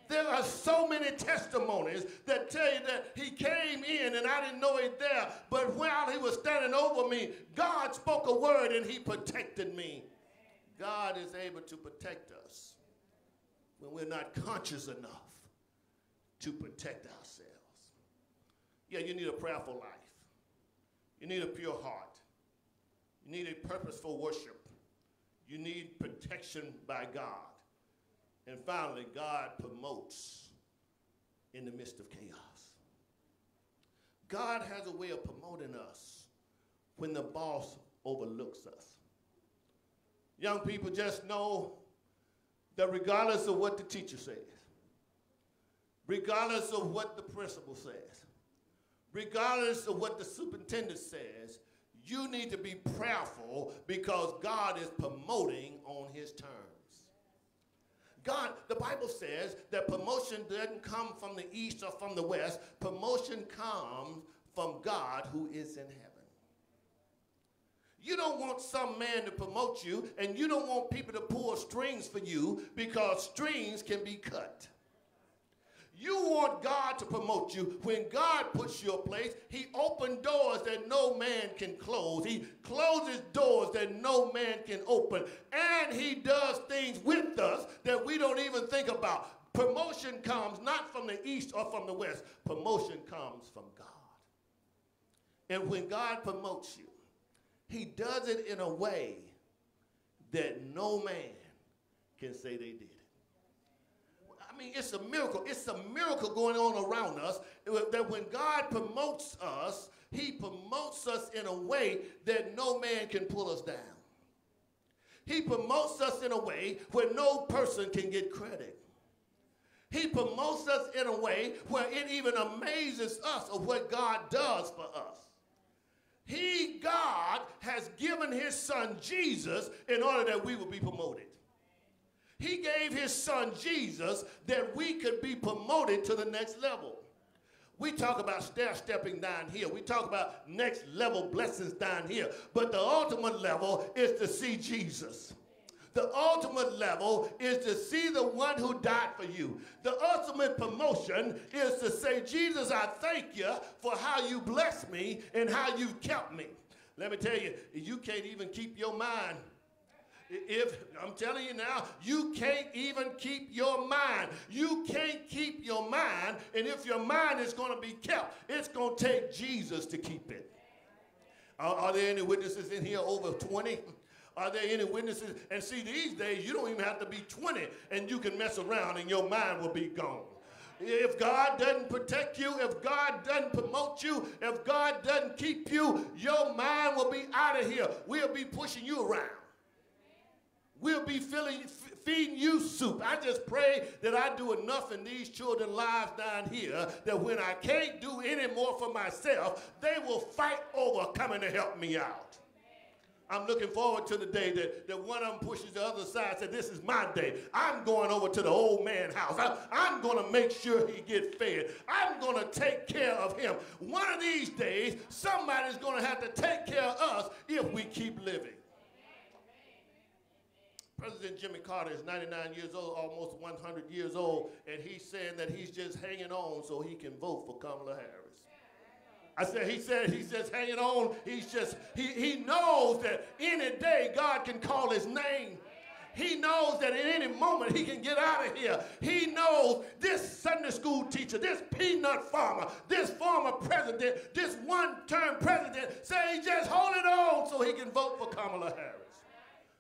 there are so many testimonies that tell you that he came in and I didn't know he was there, but while he was standing over me, God spoke a word and he protected me. God is able to protect us when we're not conscious enough to protect ourselves. Yeah, you need a prayerful life. You need a pure heart. You need a purposeful worship. You need protection by God. And finally, God promotes in the midst of chaos. God has a way of promoting us when the boss overlooks us. Young people, just know that regardless of what the teacher says, regardless of what the principal says, regardless of what the superintendent says, you need to be prayerful because God is promoting on his terms. God, the Bible says that promotion doesn't come from the east or from the west. Promotion comes from God who is in heaven. You don't want some man to promote you, and you don't want people to pull strings for you because strings can be cut. You want God to promote you. When God puts you in place, he opens doors that no man can close. He closes doors that no man can open. And he does things with us that we don't even think about. Promotion comes not from the east or from the west. Promotion comes from God. And when God promotes you, he does it in a way that no man can say they did. I mean, it's a miracle. It's a miracle going on around us that when God promotes us, he promotes us in a way that no man can pull us down. He promotes us in a way where no person can get credit. He promotes us in a way where it even amazes us of what God does for us. He, God, has given his son Jesus in order that we will be promoted. He gave his son Jesus that we could be promoted to the next level. We talk about stair-stepping down here. We talk about next level blessings down here. But the ultimate level is to see Jesus. The ultimate level is to see the one who died for you. The ultimate promotion is to say, Jesus, I thank you for how you blessed me and how you kept me. Let me tell you, you can't even keep your mind. If I'm telling you now, you can't even keep your mind. You can't keep your mind. And if your mind is going to be kept, it's going to take Jesus to keep it. Are, are there any witnesses in here over twenty? Are there any witnesses? And see, these days, you don't even have to be twenty, and you can mess around, and your mind will be gone. If God doesn't protect you, if God doesn't promote you, if God doesn't keep you, your mind will be out of here. We'll be pushing you around. We'll be feeling, feeding you soup. I just pray that I do enough in these children's lives down here that when I can't do any more for myself, they will fight over coming to help me out. I'm looking forward to the day that, that one of them pushes the other side and says, this is my day. I'm going over to the old man's house. I, I'm going to make sure he gets fed. I'm going to take care of him. One of these days, somebody's going to have to take care of us if we keep living. President Jimmy Carter is ninety-nine years old, almost one hundred years old, and he's saying that he's just hanging on so he can vote for Kamala Harris. I said, he said, he's just hanging on. He's just, he, he knows that any day God can call his name. He knows that at any moment he can get out of here. He knows this Sunday school teacher, this peanut farmer, this former president, this one-term president, say he's just holding on so he can vote for Kamala Harris.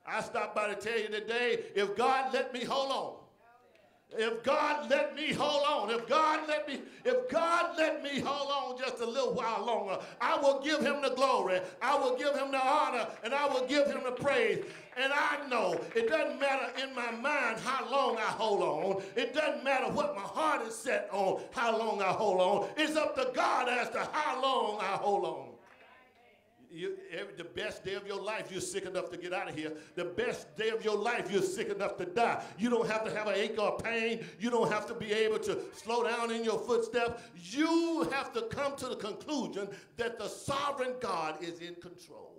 I stopped by to tell you today, if God let me hold on, if God let me hold on, if God let me, if God let me hold on just a little while longer, I will give him the glory, I will give him the honor, and I will give him the praise. And I know it doesn't matter in my mind how long I hold on. It doesn't matter what my heart is set on, how long I hold on. It's up to God as to how long I hold on. You, every, the best day of your life, you're sick enough to get out of here. The best day of your life, you're sick enough to die. You don't have to have an ache or pain. You don't have to be able to slow down in your footsteps. You have to come to the conclusion that the sovereign God is in control.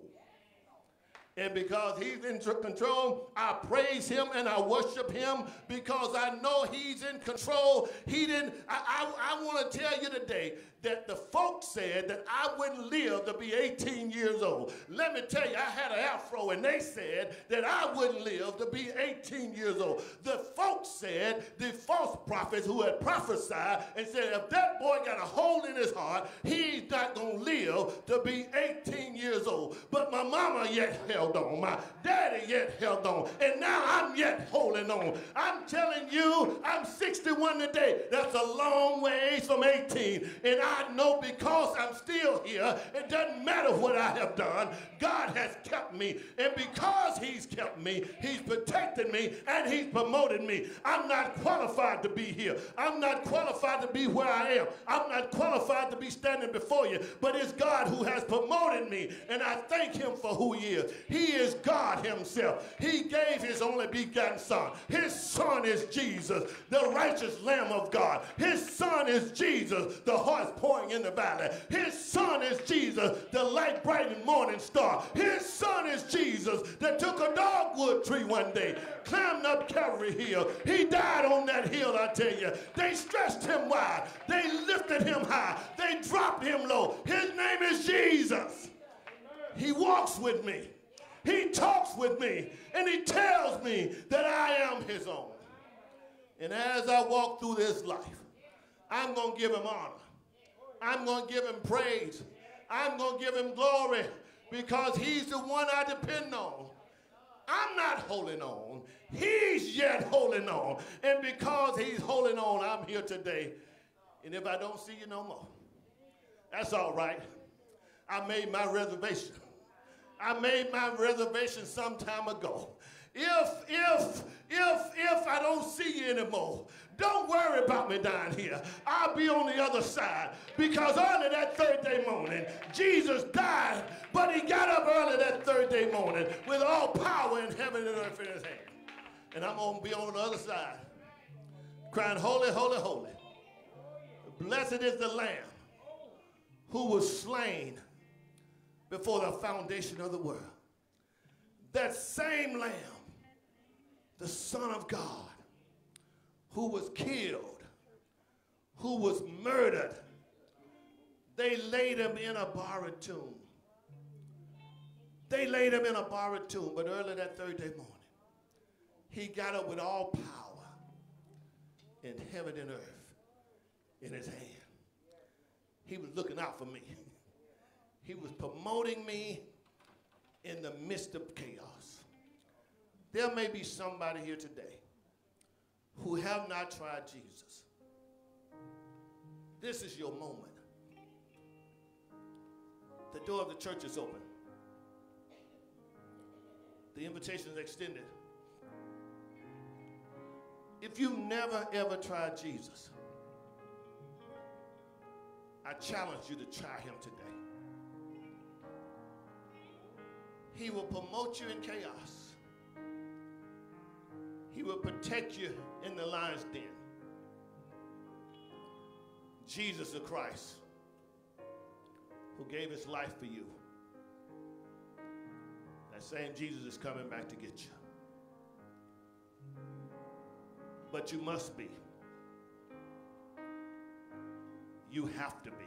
And because he's in control, I praise him and I worship him because I know he's in control. He didn't, I, I, I want to tell you today that the folks said that I wouldn't live to be eighteen years old. Let me tell you, I had an afro and they said that I wouldn't live to be eighteen years old. The folks said, the false prophets who had prophesied and said, if that boy got a hole in his heart, he's not going to live to be eighteen years old. But my mama yet held held on. My daddy yet held on. And now I'm yet holding on. I'm telling you, I'm sixty-one today. That's a long way from eighteen. And I know because I'm still here, it doesn't matter what I have done. God has kept me. And because he's kept me, he's protected me, and he's promoted me. I'm not qualified to be here. I'm not qualified to be where I am. I'm not qualified to be standing before you. But it's God who has promoted me, and I thank him for who he is. He is God himself. He gave his only begotten son. His son is Jesus, the righteous Lamb of God. His son is Jesus, the horse pouring in the valley. His son is Jesus, the light bright morning star. His son is Jesus that took a dogwood tree one day, climbed up Calvary Hill. He died on that hill, I tell you. They stretched him wide. They lifted him high. They dropped him low. His name is Jesus. He walks with me. He talks with me. And he tells me that I am his own. And as I walk through this life, I'm going to give him honor. I'm going to give him praise. I'm going to give him glory because he's the one I depend on. I'm not holding on. He's yet holding on. And because he's holding on, I'm here today. And if I don't see you no more, that's all right. I made my reservation. I made my reservation some time ago. If, if, if, if I don't see you anymore, don't worry about me down here. I'll be on the other side. Because early that third day morning, Jesus died, but he got up early that third day morning with all power in heaven and earth in his hand. And I'm going to be on the other side, crying, holy, holy, holy. Blessed is the Lamb who was slain before the foundation of the world. That same Lamb, the Son of God, who was killed, who was murdered. They laid him in a borrowed tomb. They laid him in a borrowed tomb, but early that third day morning, he got up with all power in heaven and earth in his hand. He was looking out for me. He was promoting me in the midst of chaos. There may be somebody here today who have not tried Jesus. This is your moment. The door of the church is open. The invitation is extended. If you've never ever tried Jesus, I challenge you to try him today. He will promote you in chaos. He will protect you in the lion's den. Jesus the Christ, who gave his life for you, that same Jesus is coming back to get you. But you must be. You have to be.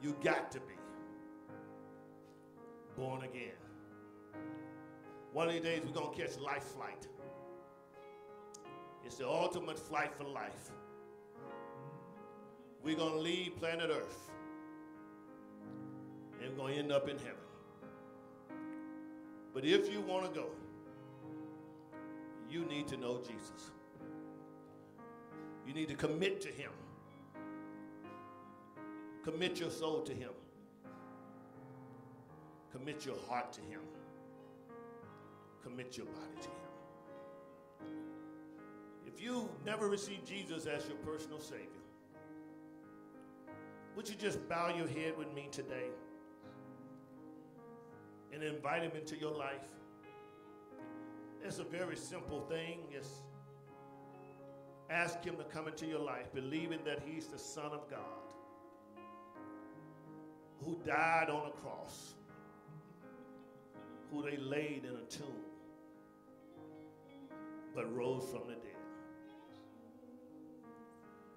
You got to be born again. One of these days we're going to catch life flight. It's the ultimate flight for life. We're going to leave planet Earth. And we're going to end up in heaven. But if you want to go, you need to know Jesus. You need to commit to him. Commit your soul to him. Commit your heart to him. Commit your body to him. If you never received Jesus as your personal Savior, would you just bow your head with me today and invite him into your life? It's a very simple thing. It's ask him to come into your life, believing that he's the Son of God who died on a cross, who they laid in a tomb, but rose from the dead.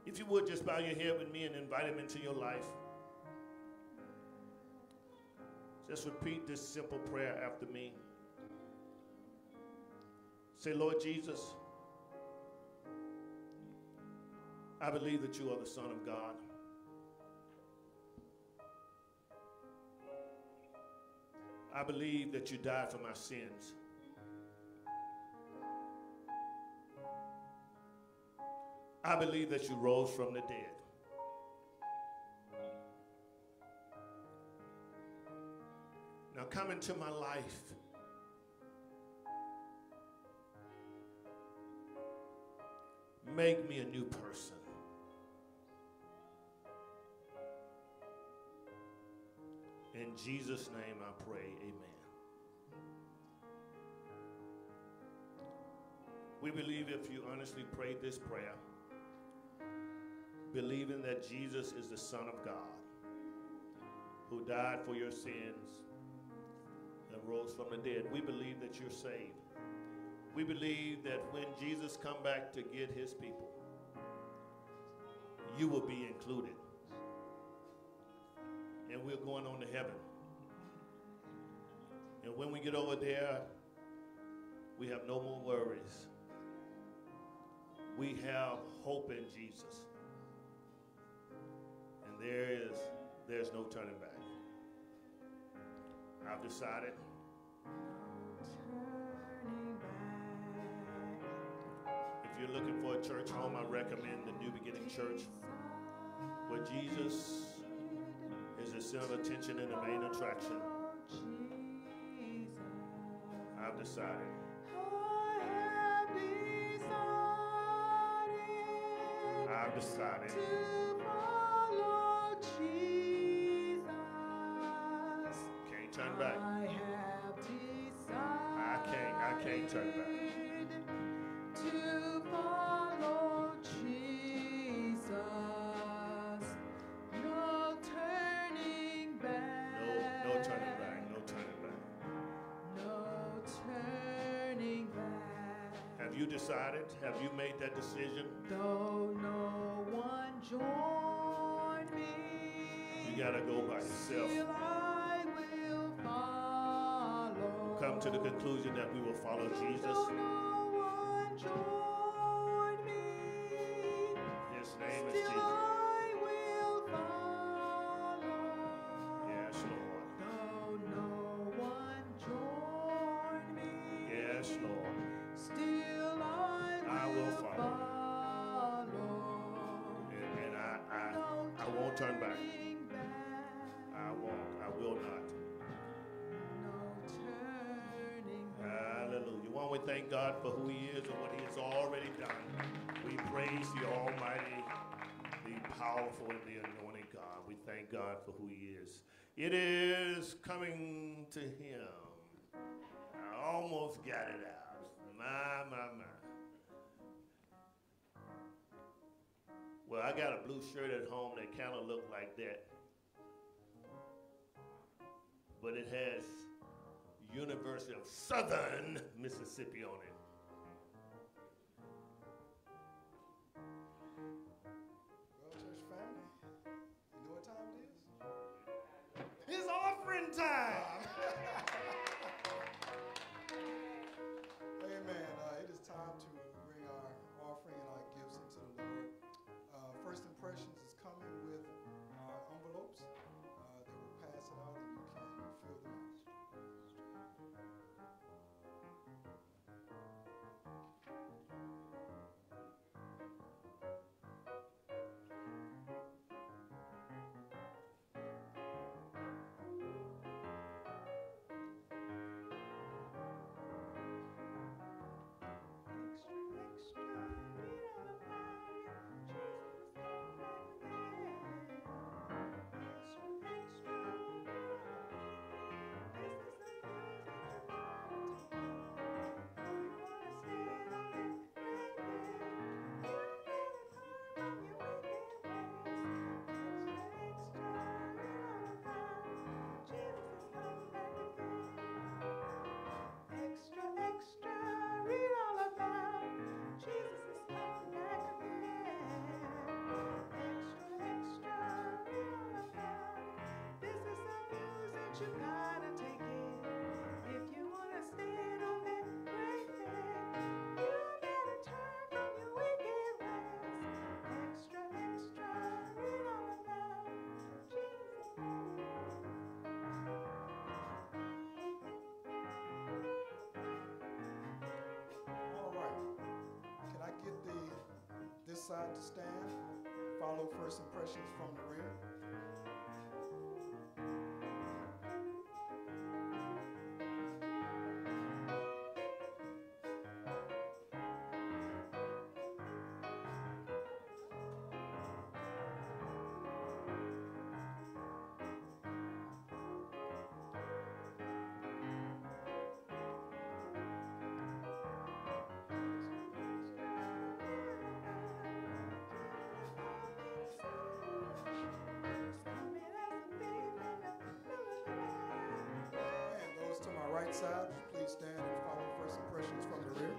If you would, just bow your head with me and invite him into your life. Just repeat this simple prayer after me. Say, Lord Jesus, I believe that you are the Son of God. I believe that you died for my sins. I believe that you rose from the dead. Now come into my life. Make me a new person. In Jesus' name I pray, amen. We believe if you honestly prayed this prayer, believing that Jesus is the Son of God, who died for your sins and rose from the dead, we believe that you're saved. We believe that when Jesus comes back to get his people, you will be included. And we're going on to heaven. And when we get over there, we have no more worries. We have hope in Jesus. And there is, there's no turning back. I've decided if you're looking for a church home, I recommend the New Beginning Church, where Jesus is the center of attention and the main attraction. I've decided. I've decided. Can't turn back. I can't. I can't turn back. Decided? Have you made that decision? Though no one joined me, you gotta go by yourself. I will follow. Come to the conclusion that we will follow Jesus. No one joined me, his name is Jesus. I will follow. Yes, Lord. Though no one joined me, yes, Lord. Still I will follow. And, and I, I, I won't turn back. I won't. I will not. Hallelujah. Why don't we thank God for who he is and what he has already done. We praise the almighty, the powerful, and the anointed God. We thank God for who he is. It is coming to him. I almost got it out. My, my, my. Well, I got a blue shirt at home that kind of looked like that. But it has University of Southern Mississippi on it. Well, church family, you know what time it is? It's offering time! Amen. Uh, it is time to bring our offering and our gifts into the Lord. First Impressions is coming with our envelopes. Uh, they will pass it out and you can fill them out. side to stand. Follow first impressions from the rear. Side, please stand and follow first impressions from the rear.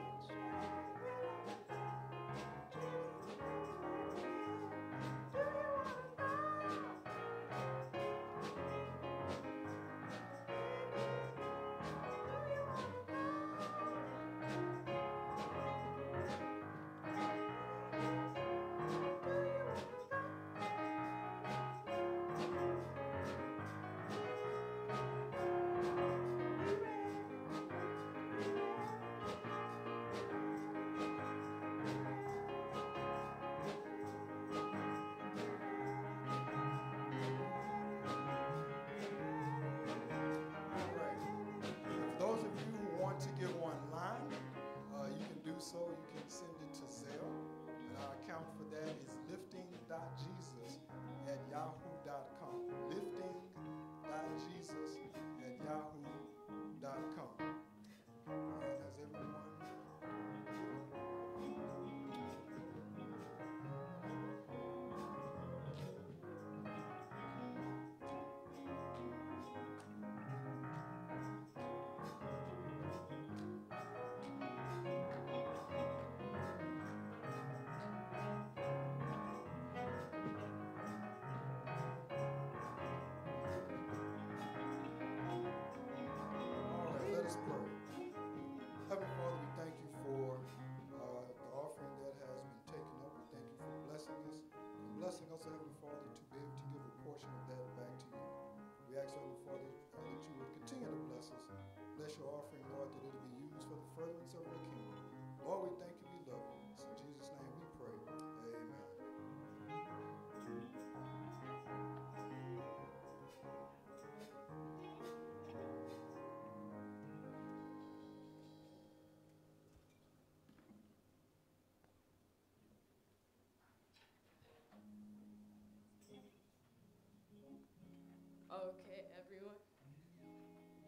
Okay, everyone.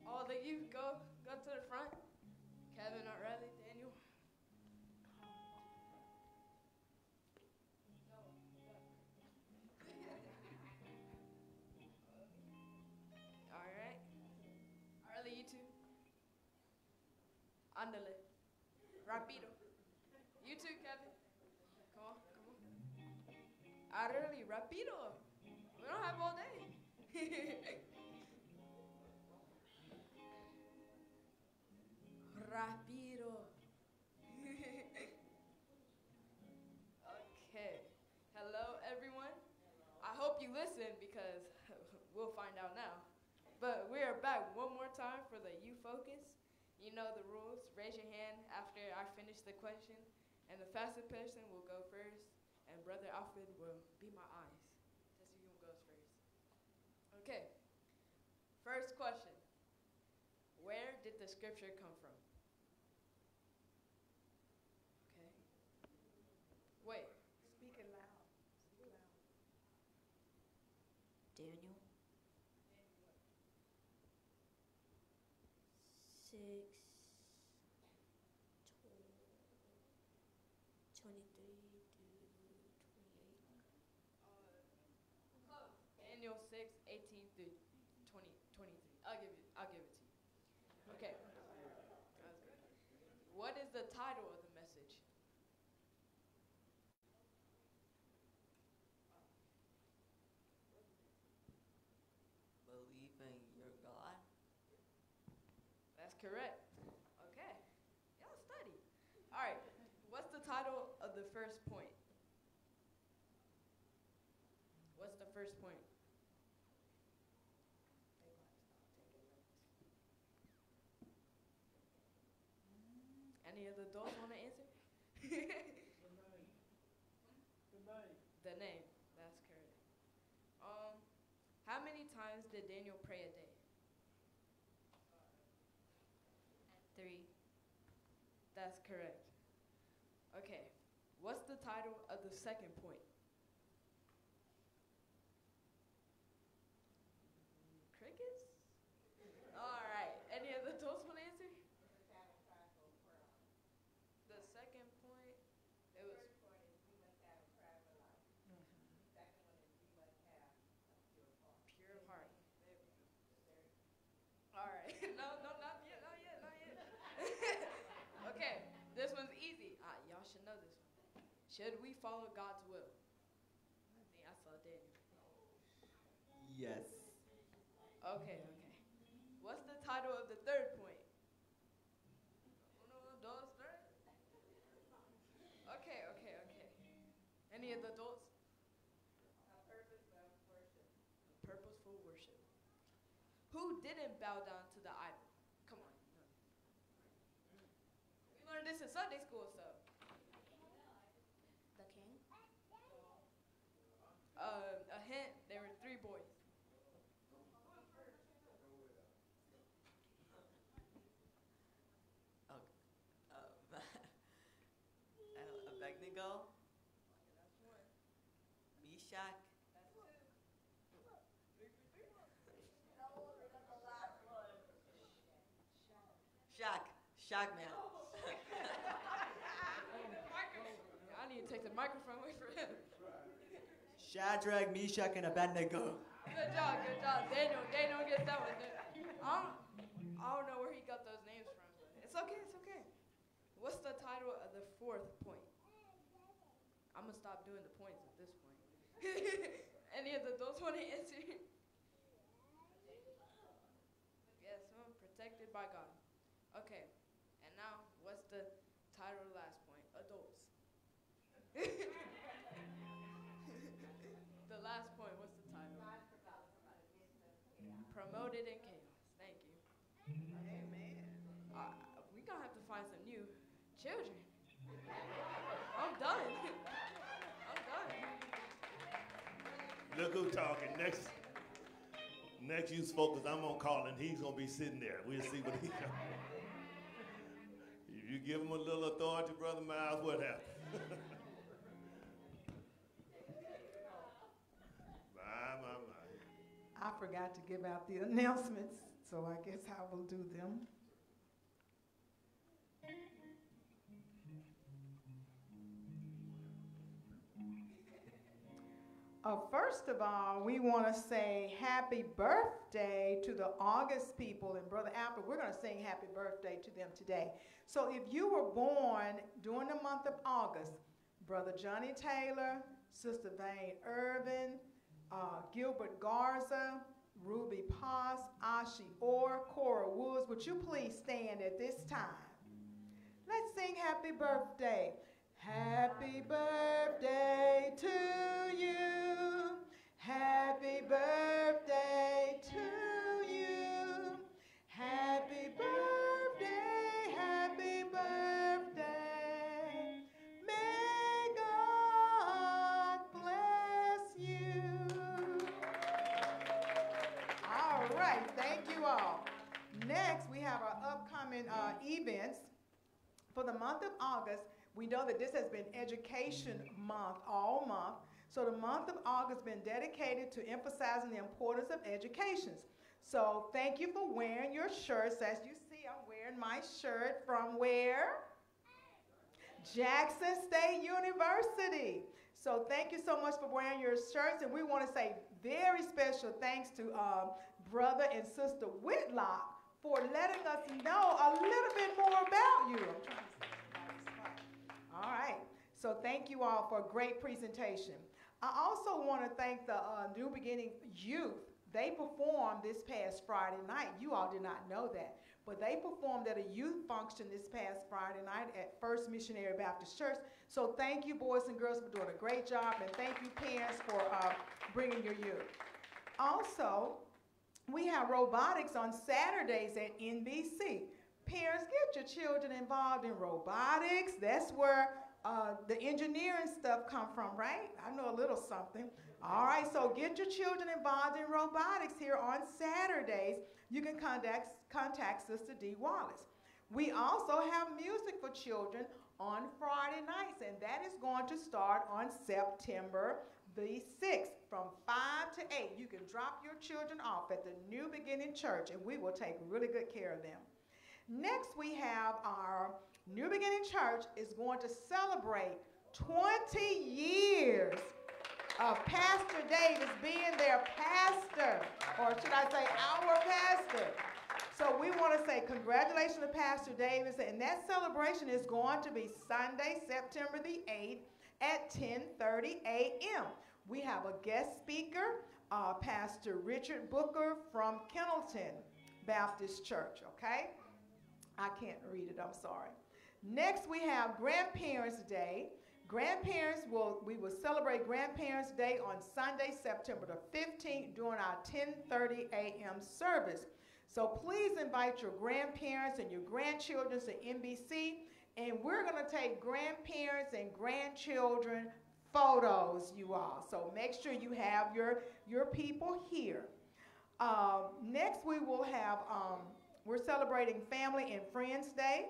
All the youth, go, go to the front. Kevin, O'Reilly, Daniel. All right. O'Reilly, you two. Andale. Rapido. You two, Kevin. Come on, come on. O'Reilly, rapido. We don't have all day. Rapido. Okay. Hello, everyone. I hope you listen because we'll find out now. But we are back one more time for the You Focus. You know the rules. Raise your hand after I finish the question, and the fastest person will go first, and Brother Alfred will be my eyes. Okay, first question. Where did the scripture come from? Okay. Wait. Speak it loud. Speak it loud. Daniel. Six. Tw Twenty-three. six, eighteen through twenty, twenty-three. I'll give it, I'll give it to you. Okay. That was good. What is the title of the message? Believe in your God. That's correct. Okay. Y'all study. All right. What's the title of the first point? What's the first point? Any of the adults want to answer? did Daniel pray a day? Three. That's correct. Okay. What's the title of the second point? Crickets? All right. Any of the adults want to answer? The second point, it was. All right. No, no, not yet, not yet, not yet. Okay, this one's easy. Ah, y'all should know this one. Should we follow God's will? I think I saw Daniel. Yes. Okay, okay. What's the title of the third point? Uno, dos, tres. Okay, okay, okay. Any of the adults? A purposeful worship. A purposeful worship. Who didn't bow down to the idol? Come on. We learned this in Sunday school, so. The king? Uh, a hint, there were three boys. Okay. Um, I don't know, Abednego? Meshach? Shock, shock man. Oh, I need to take the microphone away from him. Shadrach, Meshach, and Abednego. Good job, good job. Daniel, Daniel gets that one. I don't, I don't know where he got those names from. It's okay, it's okay. What's the title of the fourth point? I'm going to stop doing the points at this point. Any of the adults want to answer? Yes, I'm protected by God. Okay, and now what's the title of the last point? Adults. The last point, what's the title? Promoted in chaos. Thank you. Amen. Uh, We're going to have to find some new children. I'm done. I'm done. Look who's talking. Next next youth focus, I'm going to call and he's going to be sitting there. We'll see what he's doing. You give him a little authority, Brother Miles, what happened? My, my, my. I forgot to give out the announcements, so I guess I will do them. Uh, first of all, we want to say happy birthday to the August people. And Brother Alfred, we're going to sing happy birthday to them today. So if you were born during the month of August, Brother Johnny Taylor, Sister Vane Irvin, uh, Gilbert Garza, Ruby Paz, Ashi Orr, Cora Woods, would you please stand at this time? Let's sing happy birthday. Happy birthday to you. Happy birthday to you. Happy birthday, happy birthday. May God bless you. All right, thank you all. Next, we have our upcoming uh, events for the month of August. We know that this has been Education Month all month, so the month of August has been dedicated to emphasizing the importance of education. So thank you for wearing your shirts. As you see, I'm wearing my shirt from where? Jackson State University. So thank you so much for wearing your shirts, and we want to say very special thanks to um, Brother and Sister Whitlock for letting us know a little bit more about you. I'm trying to say. All right, so thank you all for a great presentation. I also want to thank the uh, New Beginning Youth. They performed this past Friday night. You all did not know that, but they performed at a youth function this past Friday night at First Missionary Baptist Church. So thank you, boys and girls, for doing a great job, and thank you, parents, for uh, bringing your youth. Also, we have robotics on Saturdays at N B C. Parents, get your children involved in robotics. That's where uh, the engineering stuff come from, right? I know a little something. All right, so get your children involved in robotics here on Saturdays. You can contact, contact Sister D. Wallace. We also have music for children on Friday nights, and that is going to start on September the sixth from five to eight. You can drop your children off at the New Beginning Church, and we will take really good care of them. Next, we have our New Beginning Church is going to celebrate twenty years of Pastor Davis being their pastor, or should I say our pastor. So we want to say congratulations to Pastor Davis, and that celebration is going to be Sunday, September the eighth at ten thirty a m We have a guest speaker, uh, Pastor Richard Booker from Kennelton Baptist Church, okay? I can't read it, I'm sorry. Next we have Grandparents' Day. Grandparents will, we will celebrate Grandparents' Day on Sunday, September the fifteenth during our ten thirty a m service. So please invite your grandparents and your grandchildren to N B C, and we're going to take grandparents and grandchildren photos, you all. So make sure you have your, your people here. Uh, next we will have, um, we're celebrating Family and Friends Day.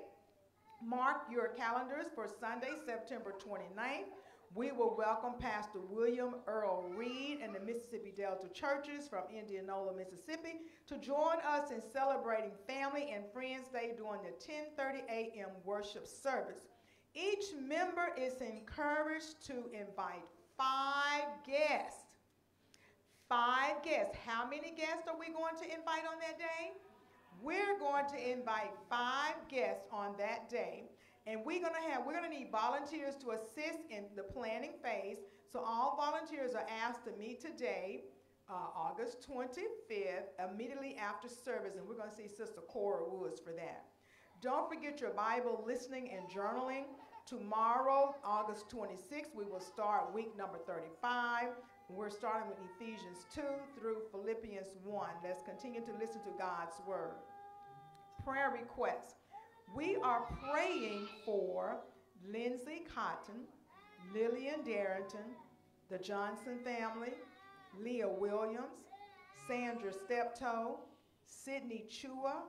Mark your calendars for Sunday, September twenty-ninth. We will welcome Pastor William Earl Reed and the Mississippi Delta Churches from Indianola, Mississippi, to join us in celebrating Family and Friends Day during the ten thirty a m worship service. Each member is encouraged to invite five guests. Five guests. How many guests are we going to invite on that day? We're going to invite five guests on that day. And we're gonna have, we're gonna need volunteers to assist in the planning phase. So all volunteers are asked to meet today, uh, August twenty-fifth, immediately after service, and we're gonna see Sister Cora Woods for that. Don't forget your Bible listening and journaling. Tomorrow, August twenty-sixth, we will start week number thirty-five. We're starting with Ephesians two through Philippians one. Let's continue to listen to God's word. Prayer requests. We are praying for Lindsay Cotton, Lillian Darrington, the Johnson family, Leah Williams, Sandra Steptoe, Sydney Chua,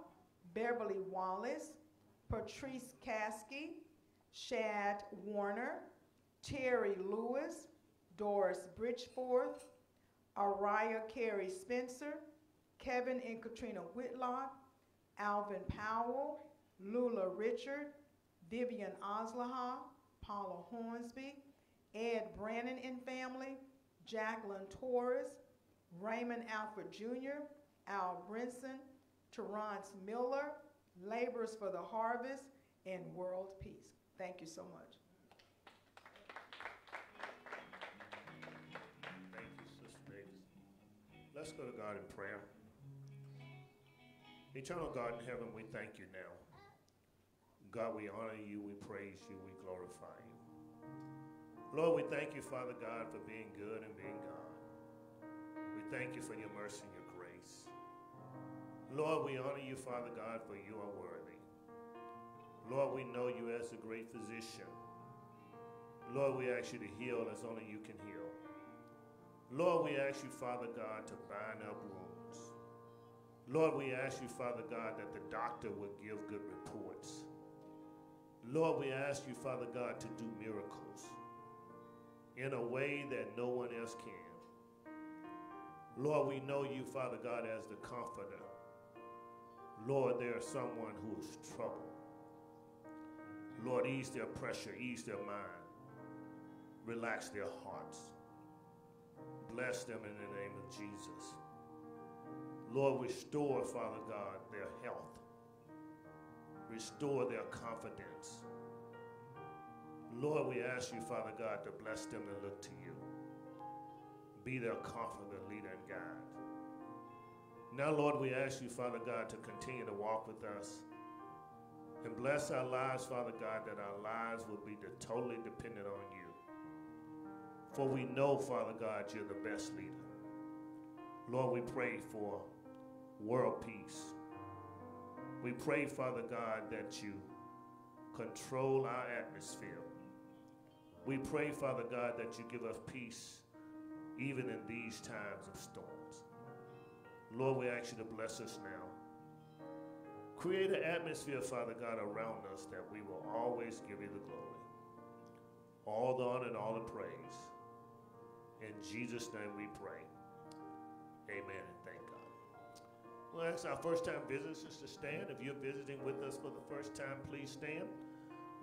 Beverly Wallace, Patrice Caskey, Shad Warner, Terry Lewis, Doris Bridgeforth, Araya Carey Spencer, Kevin and Katrina Whitlock, Alvin Powell, Lula Richard, Vivian Oslaha, Paula Hornsby, Ed Brannon and family, Jacqueline Torres, Raymond Alford Junior, Al Brinson, Terrence Miller, Laborers for the Harvest, and World Peace. Thank you so much. Thank you, Sister Davis. Let's go to God in prayer. Eternal God in heaven, we thank you now. God, we honor you, we praise you, we glorify you. Lord, we thank you, Father God, for being good and being God. We thank you for your mercy and your grace. Lord, we honor you, Father God, for you are worthy. Lord, we know you as the great physician. Lord, we ask you to heal as only you can heal. Lord, we ask you, Father God, to bind up wounds. Lord, we ask you, Father God, that the doctor would give good reports. Lord, we ask you, Father God, to do miracles in a way that no one else can. Lord, we know you, Father God, as the comforter. Lord, there is someone who is troubled. Lord, ease their pressure, ease their mind, relax their hearts. Bless them in the name of Jesus. Lord, restore, Father God, their health. Restore their confidence. Lord, we ask you, Father God, to bless them and look to you. Be their comforter, leader, and guide. Now, Lord, we ask you, Father God, to continue to walk with us. And bless our lives, Father God, that our lives will be totally dependent on you. For we know, Father God, you're the best leader. Lord, we pray for world peace. We pray, Father God, that you control our atmosphere. We pray, Father God, that you give us peace even in these times of storms. Lord, we ask you to bless us now. Create an atmosphere, Father God, around us that we will always give you the glory, all the honor and all the praise. In Jesus' name we pray. Amen and thank God. Well, that's our first-time visitors to stand. If you're visiting with us for the first time, please stand.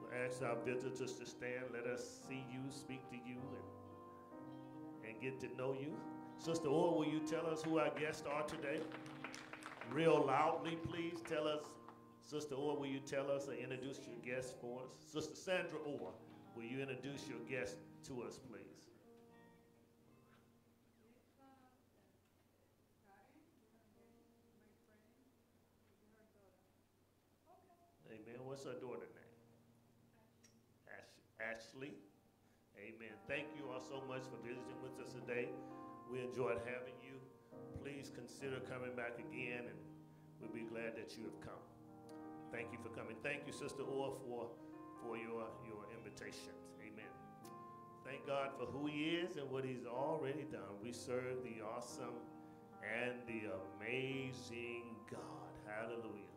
We'll ask our visitors to stand. Let us see you, speak to you, and, and get to know you. Sister Orr, will you tell us who our guests are today? Real loudly, please tell us. Sister Orr, will you tell us or introduce your guests for us? Sister Sandra Orr, will you introduce your guests to us, please? Amen. What's her daughter's name? Ash Ashley. Amen. Thank you all so much for visiting with us today. We enjoyed having you. Please consider coming back again, and we'll be glad that you have come. Thank you for coming. Thank you, Sister Orr, for, for your, your invitations. Amen. Thank God for who he is and what he's already done. We serve the awesome and the amazing God. Hallelujah.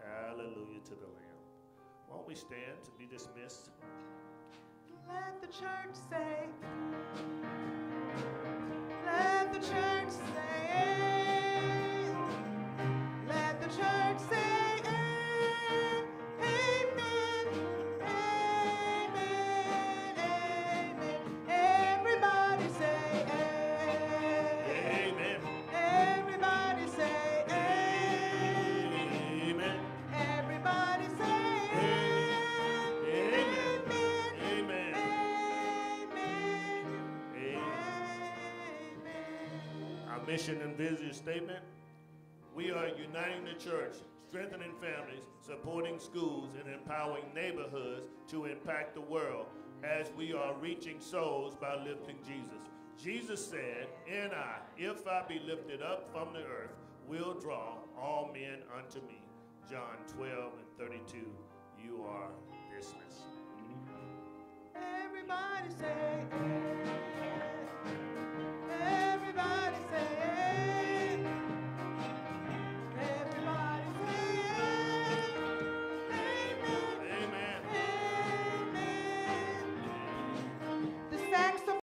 Hallelujah to the Lamb. Won't we stand to be dismissed? Let the church say, let the church say, let the church say. Mission and vision statement. We are uniting the church, strengthening families, supporting schools, and empowering neighborhoods to impact the world as we are reaching souls by lifting Jesus. Jesus said, and I, if I be lifted up from the earth, will draw all men unto me. John twelve and thirty-two, you are dismissed. Everybody say